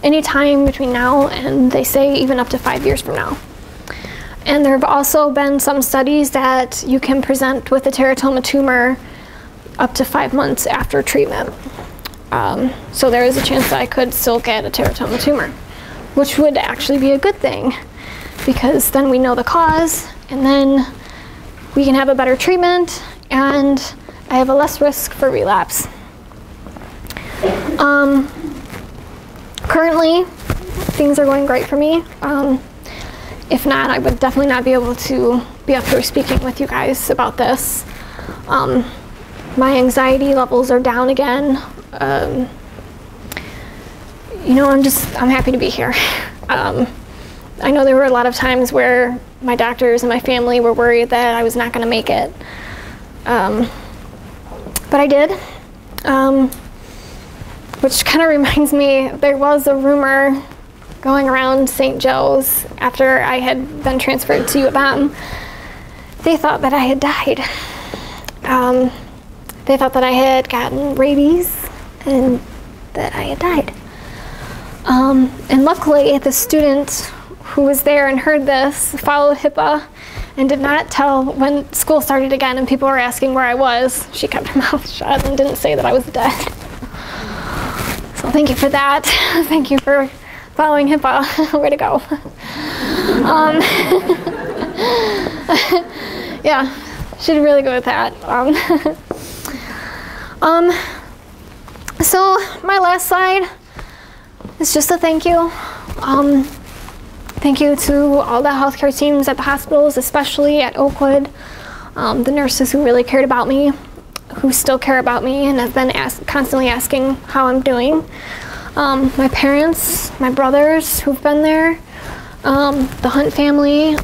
anytime between now and, they say, even up to 5 years from now. And there have also been some studies that you can present with a teratoma tumor up to 5 months after treatment. So there is a chance that I could still get a teratoma tumor, which would actually be a good thing, because then we know the cause, and then we can have a better treatment, and I have a less risk for relapse. Currently, things are going great for me. If not, I would definitely not be able to be up here speaking with you guys about this. My anxiety levels are down again. You know, I'm happy to be here. I know there were a lot of times where my doctors and my family were worried that I was not going to make it. But I did. Which kind of reminds me, there was a rumor going around St. Joe's after I had been transferred to U of M. They thought that I had died. They thought that I had gotten rabies and that I had died. And luckily, the student who was there and heard this followed HIPAA and did not tell when school started again and people were asking where I was. She kept her mouth shut and didn't say that I was dead. So thank you for that. Thank you for following HIPAA. Way to go. Yeah, should really go with that. So my last slide is just a thank you. Thank you to all the healthcare teams at the hospitals, especially at Oakwood, the nurses who really cared about me, who still care about me and have been constantly asking how I'm doing, my parents, my brothers who've been there, the Hunt family,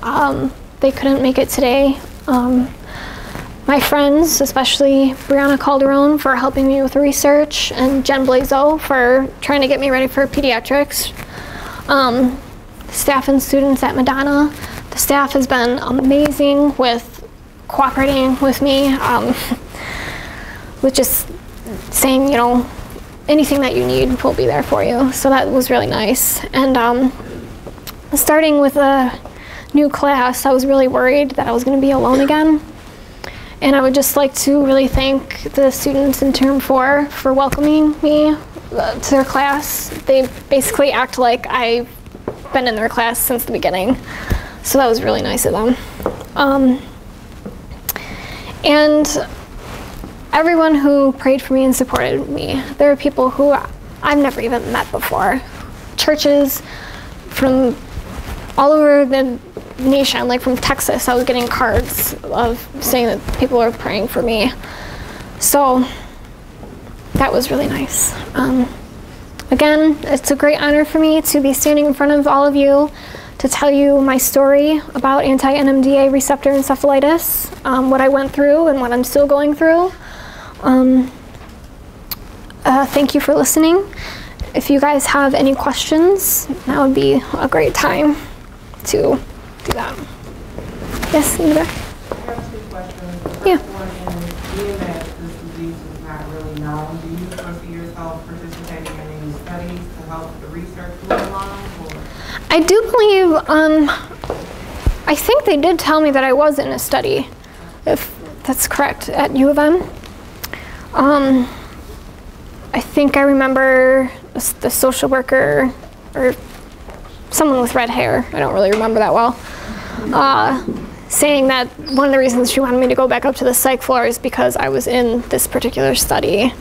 they couldn't make it today, my friends, especially Brianna Calderon for helping me with research, and Jen Blazo for trying to get me ready for pediatrics. Staff and students at Madonna. The staff has been amazing with cooperating with me, with just saying, you know, anything that you need, we'll be there for you. So that was really nice. And starting with a new class, I was really worried that I was going to be alone again. And I would just like to really thank the students in Term 4 for welcoming me to their class. They basically act like I've been in their class since the beginning. So that was really nice of them. And everyone who prayed for me and supported me. There are people who I've never even met before. Churches from all over the nation, like from Texas, I was getting cards of saying that people were praying for me. So that was really nice. Again, it's a great honor for me to be standing in front of all of you to tell you my story about anti-NMDA receptor encephalitis, what I went through and what I'm still going through. Thank you for listening. If you guys have any questions, that would be a great time to do that. Yes, in the back? I have two questions. The first one is, being that this disease is not really known, do you foresee yourself participating in any studies to help the research move along? I do believe, I think they did tell me that I was in a study, if that's correct, at U of M. I think I remember the social worker or someone with red hair, I don't really remember that well, saying that one of the reasons she wanted me to go back up to the psych floor is because I was in this particular study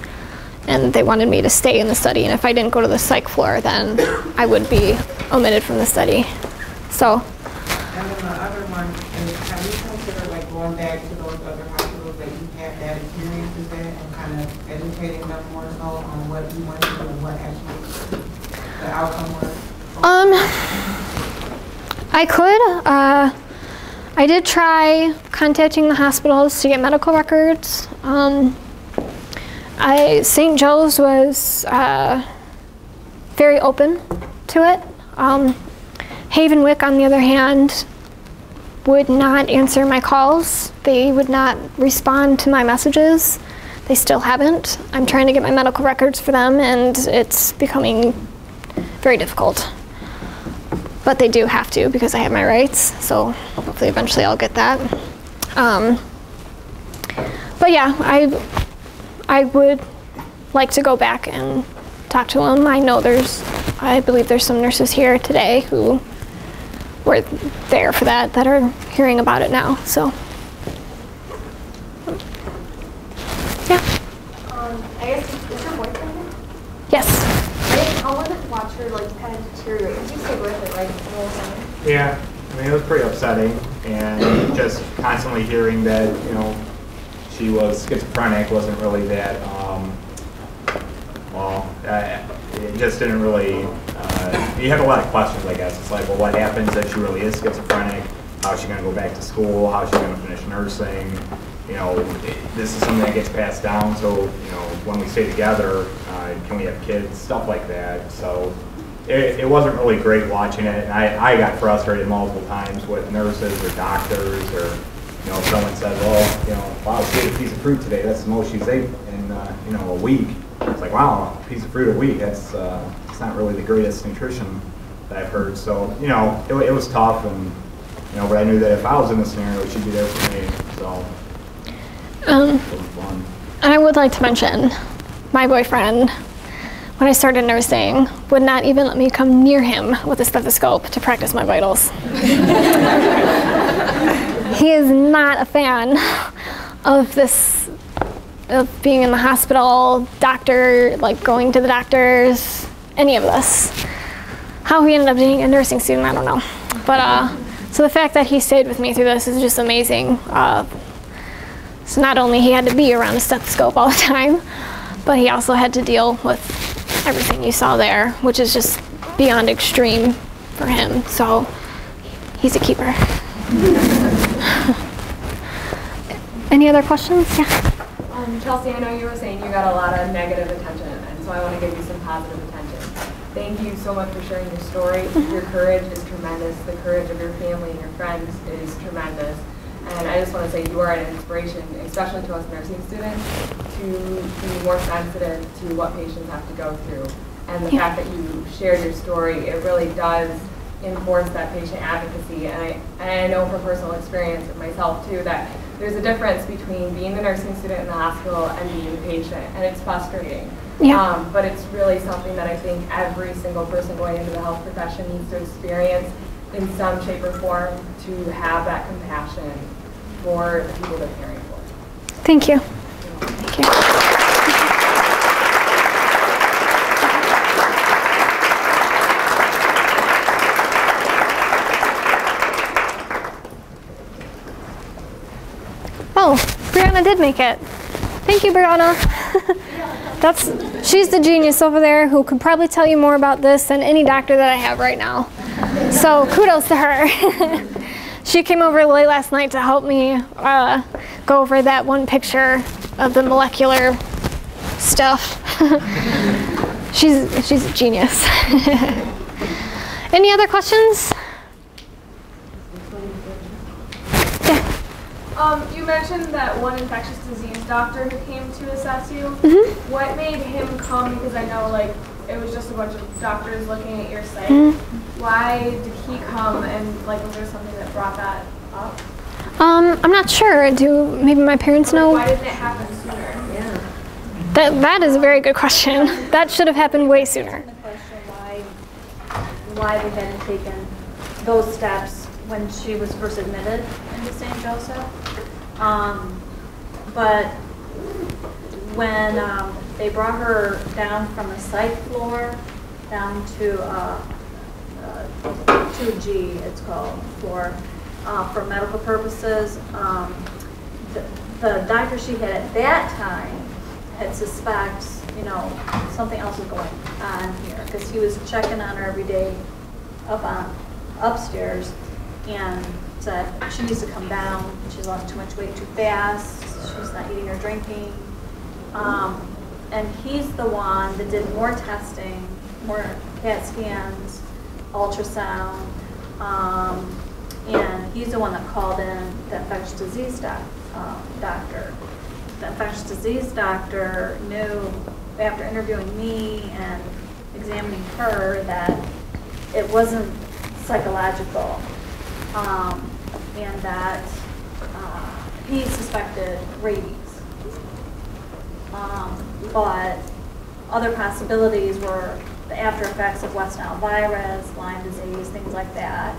and they wanted me to stay in the study, and if I didn't go to the psych floor then I would be omitted from the study. So. And then the other one is, have you considered like going back to those other hospitals that you had that experiences at and kind of educating them more so on what you went through and what actually the outcome was? I could. I did try contacting the hospitals to get medical records. St. Joe's was very open to it. Havenwick, on the other hand, would not answer my calls. They would not respond to my messages. They still haven't. I'm trying to get my medical records for them, and it's becoming very difficult. But they do have to, because I have my rights, so hopefully eventually I'll get that. But yeah, I would like to go back and talk to them. I know I believe there's some nurses here today who were there for that, that are hearing about it now, so. Yeah? I guess, is your boyfriend here? Yes. How was it to watch her like kind of deteriorate? Because you stayed with it like the whole time. Yeah, I mean it was pretty upsetting, and just constantly hearing that, you know, she was schizophrenic wasn't really that, well, it just didn't really, you had a lot of questions, I guess. It's like, well, what happens if she really is schizophrenic? How's she going to go back to school? How's she going to finish nursing? You know, this is something that gets passed down, so, you know, when we stay together, can we have kids? Stuff like that. So it wasn't really great watching it, and I got frustrated multiple times with nurses or doctors or, you know, someone said, well, you know, wow, she ate a piece of fruit today. That's the most she's ate in, you know, a week. It's like, wow, a piece of fruit a week. That's it's not really the greatest nutrition that I've heard. So, you know, it was tough, and, you know, but I knew that if I was in this scenario, she'd be there for me. So, it was fun. And I would like to mention, my boyfriend, when I started nursing, would not even let me come near him with a stethoscope to practice my vitals. He is not a fan of this, of being in the hospital, doctor, like going to the doctors, any of this. How he ended up being a nursing student, I don't know. But so the fact that he stayed with me through this is just amazing. So not only he had to be around a stethoscope all the time, but he also had to deal with everything you saw there, which is just beyond extreme for him. So he's a keeper. Any other questions? Yeah. Chelsea, I know you were saying you got a lot of negative attention, and so I want to give you some positive attention. Thank you so much for sharing your story. Your courage is tremendous. The courage of your family and your friends is tremendous. And I just want to say you are an inspiration, especially to us nursing students, to be more sensitive to what patients have to go through. And the fact that you shared your story, it really does enforce that patient advocacy. And I know from personal experience with myself too that there's a difference between being the nursing student in the hospital and being the patient, and it's frustrating. Yeah. But it's really something that I think every single person going into the health profession needs to experience in some shape or form to have that compassion for the people they're caring for. Thank you. Thank you. Oh, Brianna did make it. Thank you, Brianna. She's the genius over there who could probably tell you more about this than any doctor that I have right now. So kudos to her. She came over late last night to help me go over that one picture of the molecular stuff. She's a genius. Any other questions? Yeah. You mentioned that one infectious disease doctor who came to assess you. Mm-hmm. What made him come? Because I know like it was just a bunch of doctors looking at your site. Mm-hmm. Why did he come, and like was there something that brought that up? I'm not sure. Maybe my parents know? Why didn't it happen sooner? Yeah. That is a very good question. That should have happened way sooner. The question, why we hadn't taken those steps when she was first admitted into St. Joseph. But when they brought her down from the psych floor down to 2G, it's called, for medical purposes, the doctor she had at that time had suspects, you know, something else was going on here, because he was checking on her every day upstairs and said, she needs to come down, she's lost too much weight too fast, she's not eating or drinking. And he's the one that did more testing, more CAT scans, ultrasound, and he's the one that called in the infectious disease doctor. The infectious disease doctor knew, after interviewing me and examining her, that it wasn't psychological, and that he suspected rabies. But other possibilities were the after effects of West Nile virus, Lyme disease, things like that,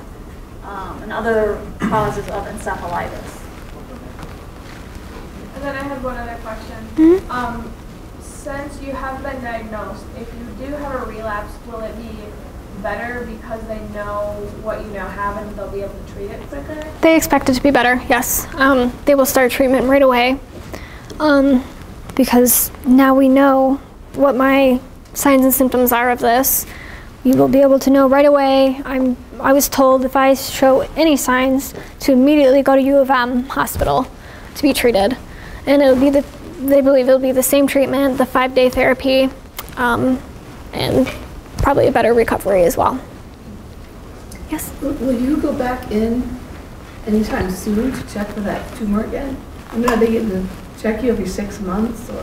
and other causes of encephalitis. And then I have one other question. Mm-hmm. Since you have been diagnosed, if you do have a relapse, will it be better because they know what you now have and they'll be able to treat it quicker? They expect it to be better, yes. They will start treatment right away because now we know what my signs and symptoms are of this. You will be able to know right away. I was told if I show any signs to immediately go to U of M hospital to be treated. And it'll be they believe it'll be the same treatment, the 5-day therapy, and probably a better recovery as well. Yes? Will you go back in anytime soon to check for that tumor again? I mean, are they getting to check you every 6 months? Or?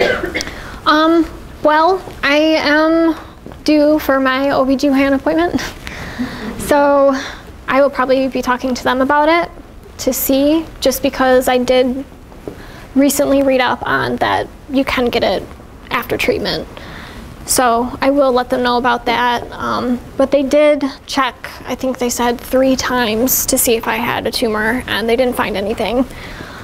Well, I am due for my OBGYN appointment. So I will probably be talking to them about it to see, just because I did recently read up on that you can get it after treatment. So I will let them know about that. But they did check, I think they said 3 times to see if I had a tumor, and they didn't find anything.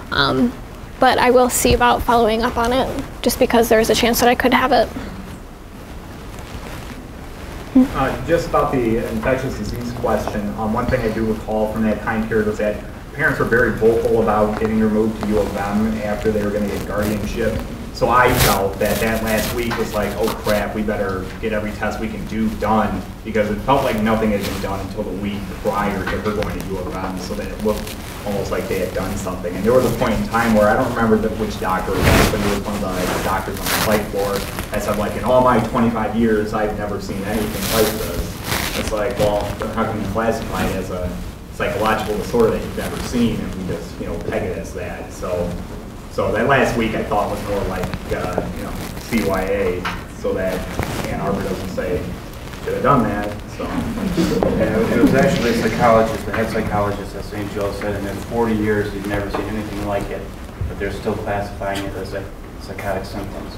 But I will see about following up on it, just because there's a chance that I could have it. Just about the infectious disease question, one thing I do recall from that time period was that parents were very vocal about getting her moved to U of M after they were going to get guardianship. So I felt that that last week was like, oh crap, we better get every test we can do done, because it felt like nothing had been done until the week prior to her going to U of M, so that it looked almost like they had done something. And there was a point in time where I don't remember which doctor it was, but it was one of the doctors on the psych floor that said, like, in all my 25 years, I've never seen anything like this. It's like, well, how can you classify it as a psychological disorder that you've never seen, and we just, you know, peg it as that? So that last week I thought was more like, you know, CYA, so that Ann Arbor doesn't say, should have done that. So. And it was actually a psychologist, the head psychologist at St. Joseph, said, and in 40 years you've never seen anything like it, but they're still classifying it as psychotic symptoms.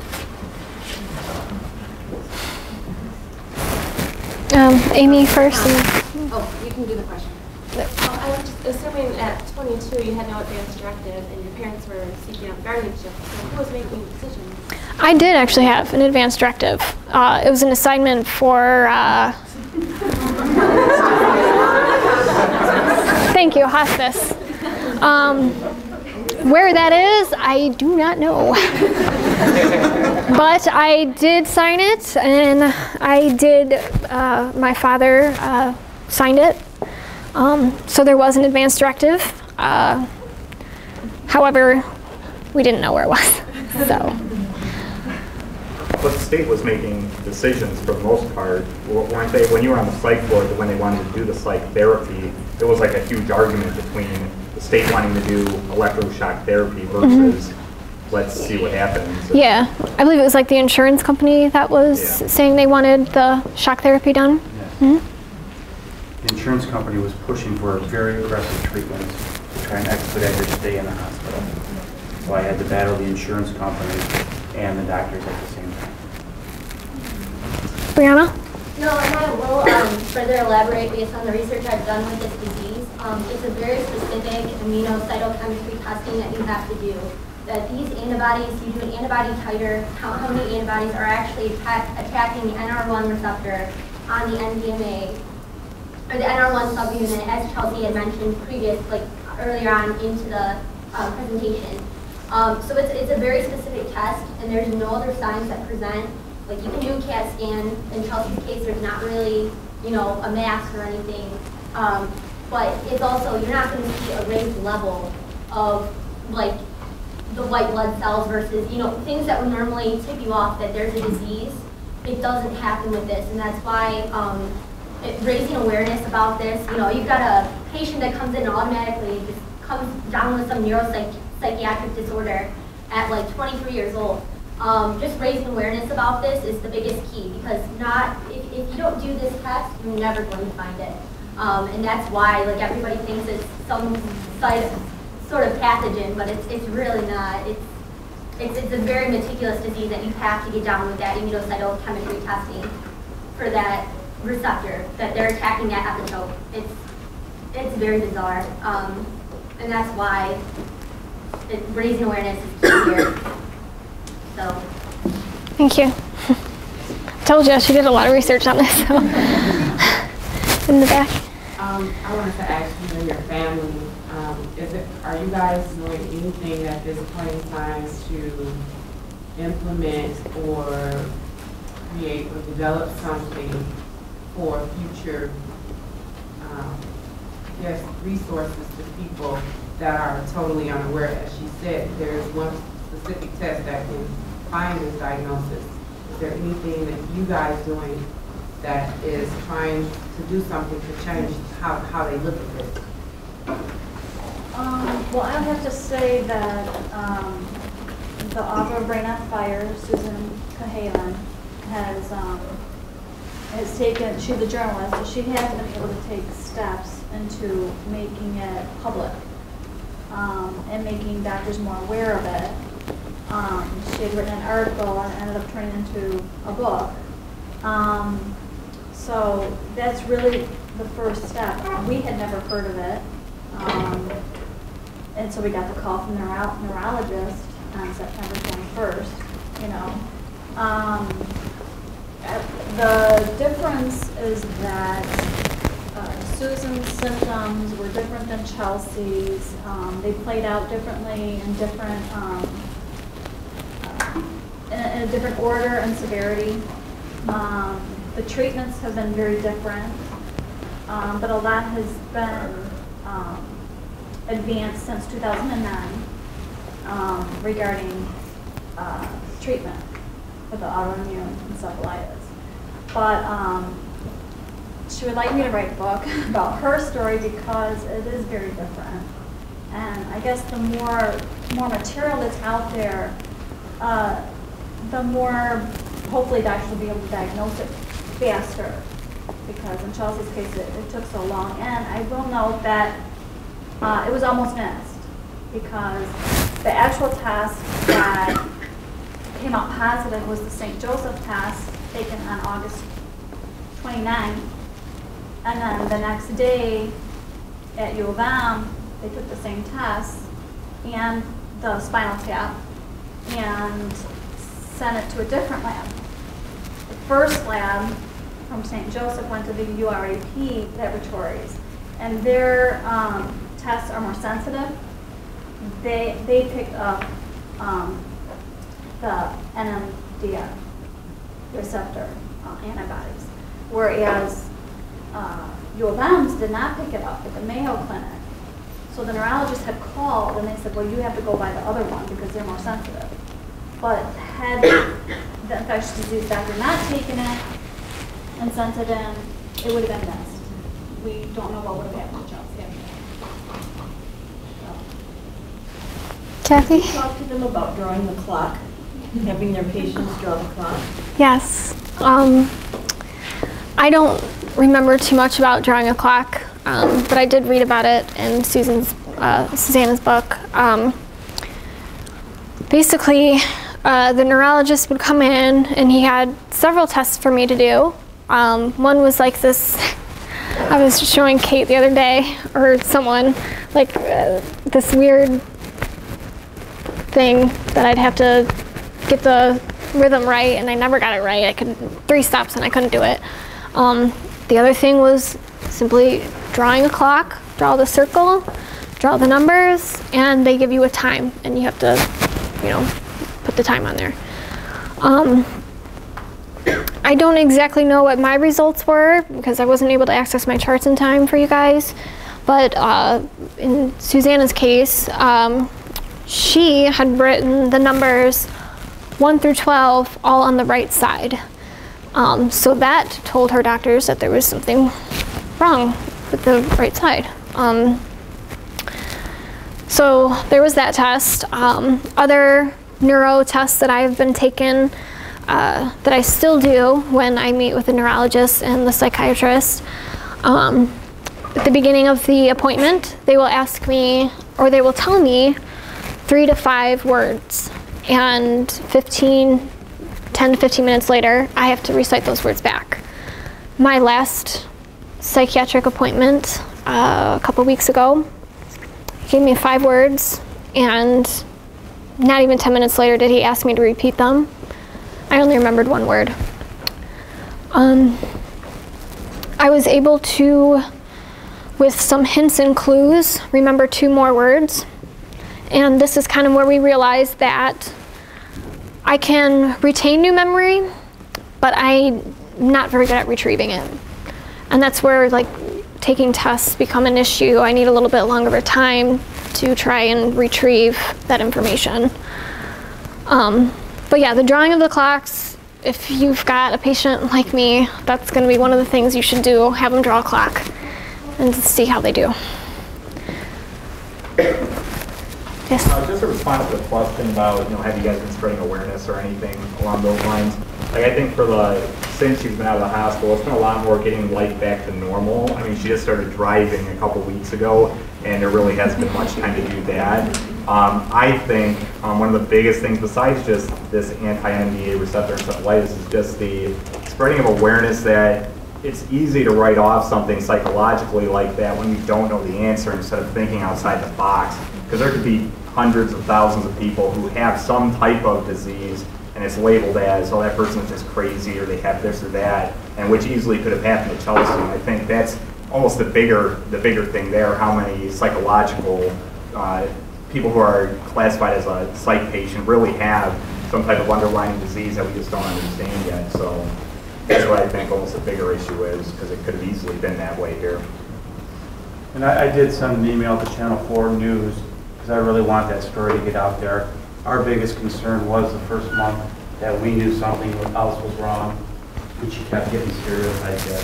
Amy first. Oh, you can do the question. Well, I was just assuming at 22 you had no advance directive and your parents were seeking out guardianship, so who was making the decisions? I did actually have an advance directive. It was an assignment for, thank you, hospice. Where that is, I do not know. But I did sign it, and I did, my father signed it. So there was an advance directive. However, we didn't know where it was. So. But the state was making decisions for the most part. Weren't they, when you were on the psych board, when they wanted to do the psych therapy, there was like a huge argument between the state wanting to do electroshock therapy versus let's see what happens. Yeah, I believe it was like the insurance company that was saying they wanted the shock therapy done. Yeah. Mm-hmm. The insurance company was pushing for very aggressive treatments to try and expedite her stay in the hospital. So I had to battle the insurance company and the doctors at the same time. Brianna? No, and I will further elaborate based on the research I've done with this disease. It's a very specific immunocytochemistry testing that you have to do. That these antibodies, you do an antibody titer, count how many antibodies are actually attacking the NR1 receptor on the NVMA, or the NR1 subunit, as Chelsea had mentioned earlier on into the presentation. So it's a very specific test, and there's no other signs that present. Like, you can do a CAT scan. In Chelsea's case, there's not really, a mass or anything. But it's also, you're not going to see a raised level of, the white blood cells versus, things that would normally tip you off that there's a disease. It doesn't happen with this, and that's why raising awareness about this. You've got a patient that comes in automatically, just comes down with some neuropsychiatric disorder at 23 years old. Just raising awareness about this is the biggest key, because if you don't do this test, you're never going to find it. And that's why everybody thinks it's some sort of pathogen, but it's really not. It's a very meticulous disease that you have to get down with that immunocytochemistry testing for that receptor, that they're attacking that epitope. It's very bizarre. And that's why raising awareness is key here. So. Thank you. Told you, she did a lot of research on this. So. In the back. I wanted to ask you and your family, are you guys doing anything at this point in time to implement or create or develop something for future resources to people that are totally unaware? As she said, there is one specific test that can find this diagnosis. Is there anything that you guys are doing that is trying to do something to change how they look at this? Well, I have to say that the author of Brain on Fire, Susan Cahalan, has taken, she's a journalist, so she has been able to take steps into making it public and making doctors more aware of it. She had written an article and ended up turning into a book. So that's really the first step. We had never heard of it. And so we got the call from the neurologist on September 21st, The difference is that Susan's symptoms were different than Chelsea's. They played out differently in different, in a different order and severity. The treatments have been very different, but a lot has been advanced since 2009 regarding treatment with the autoimmune encephalitis. But she would like me to write a book about her story because it is very different. And I guess the more material that's out there, the more hopefully doctors will be able to diagnose it faster. Because in Chelsea's case, it took so long. And I will note that it was almost missed because the actual test that came out positive was the St. Joseph test taken on August 29th. And then the next day at U of M, they took the same test and the spinal tap and sent it to a different lab. The first lab from St. Joseph went to the URAP Laboratories, and their tests are more sensitive. They picked up the NMDA receptor antibodies, whereas U of M's did not pick it up at the Mayo Clinic. So the neurologist had called and they said, well, you have to go by the other one because they're more sensitive. But had the infectious disease doctor not taken it and sent it in, it would have been missed. We don't know what would have happened to Chelsea. Kathy? Talk to them about drawing the clock, having their patients draw the clock. Yes. I don't remember too much about drawing a clock, but I did read about it in Susanna's book. Basically, The neurologist would come in and he had several tests for me to do. One was like this, I was showing Kate the other day, or someone, like this weird thing that I'd have to get the rhythm right, and I never got it right. I could 3 steps and I couldn't do it. The other thing was simply drawing a clock, draw the circle, draw the numbers, and they give you a time, and you have to, you know, put the time on there. I don't exactly know what my results were because I wasn't able to access my charts in time for you guys, but in Susanna's case, she had written the numbers 1 through 12 all on the right side. So that told her doctors that there was something wrong with the right side. So there was that test. Other neuro tests that I've been taking that I still do when I meet with the neurologist and the psychiatrist. At the beginning of the appointment, they will ask me, or they will tell me 3 to 5 words, and 10 to 15 minutes later, I have to recite those words back. My last psychiatric appointment a couple weeks ago, gave me 5 words, and not even 10 minutes later did he ask me to repeat them. I only remembered 1 word. I was able to, with some hints and clues, remember 2 more words. And this is kind of where we realized that I can retain new memory, but I'm not very good at retrieving it. And that's where like taking tests become an issue. I need a little bit longer of a time to try and retrieve that information. But yeah, the drawing of the clocks, if you've got a patient like me, that's gonna be one of the things you should do, have them draw a clock and see how they do. Yes. Just a response to the question about, you know, have you guys been spreading awareness or anything along those lines? Like, I think for since she's been out of the hospital, it's been a lot more getting life back to normal. I mean, she just started driving a couple weeks ago, and there really hasn't been much time to do that. I think one of the biggest things besides just this anti-NMDA receptor encephalitis is just the spreading of awareness that it's easy to write off something psychologically like that when you don't know the answer, instead of thinking outside the box. Because there could be hundreds of thousands of people who have some type of disease and it's labeled as, oh, that person is just crazy, or they have this or that, and which easily could have happened to Chelsea. I think that's almost the bigger thing there, how many psychological people who are classified as a psych patient really have some type of underlying disease that we just don't understand yet. So that's what I think almost the bigger issue is, because it could have easily been that way here. And I did send an email to Channel 4 News, because I really want that story to get out there. Our biggest concern was the first month that we knew something else was wrong, and she kept getting stereotyped as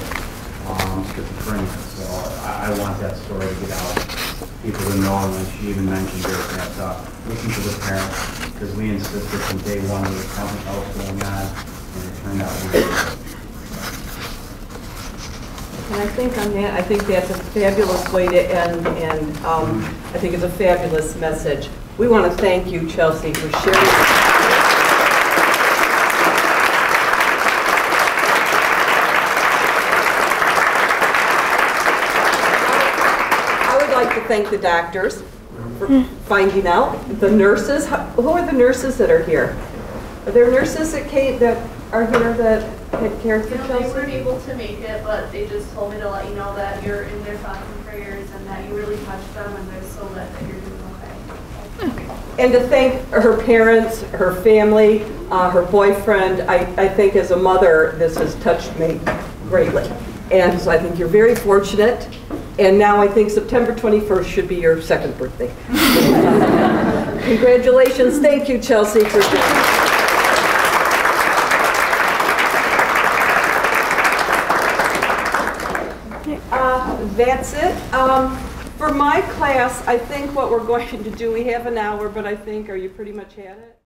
schizophrenia. So I want that story to get out. People to know, and like she even mentioned here, that listen to the parents, because we insisted from day one there was something else going on, and it turned out really good. And I think on that, I think that's a fabulous way to end, and I think it's a fabulous message. We want to thank you, Chelsea, for sharing. Thank the doctors for finding out. The nurses, who are the nurses that are here? Are there nurses at Kate that are here that had cared for Chelsea? They weren't able to make it, but they just told me to let you know that you're in their thoughts and prayers, and that you really touched them, and they're so glad that you're doing okay. And to thank her parents, her family, her boyfriend. I think as a mother, this has touched me greatly. And so I think you're very fortunate. And now I think September 21st should be your 2nd birthday. Congratulations. Thank you, Chelsea, for joining us. That's it. For my class, I think what we're going to do, we have an hour, but I think, are you pretty much at it?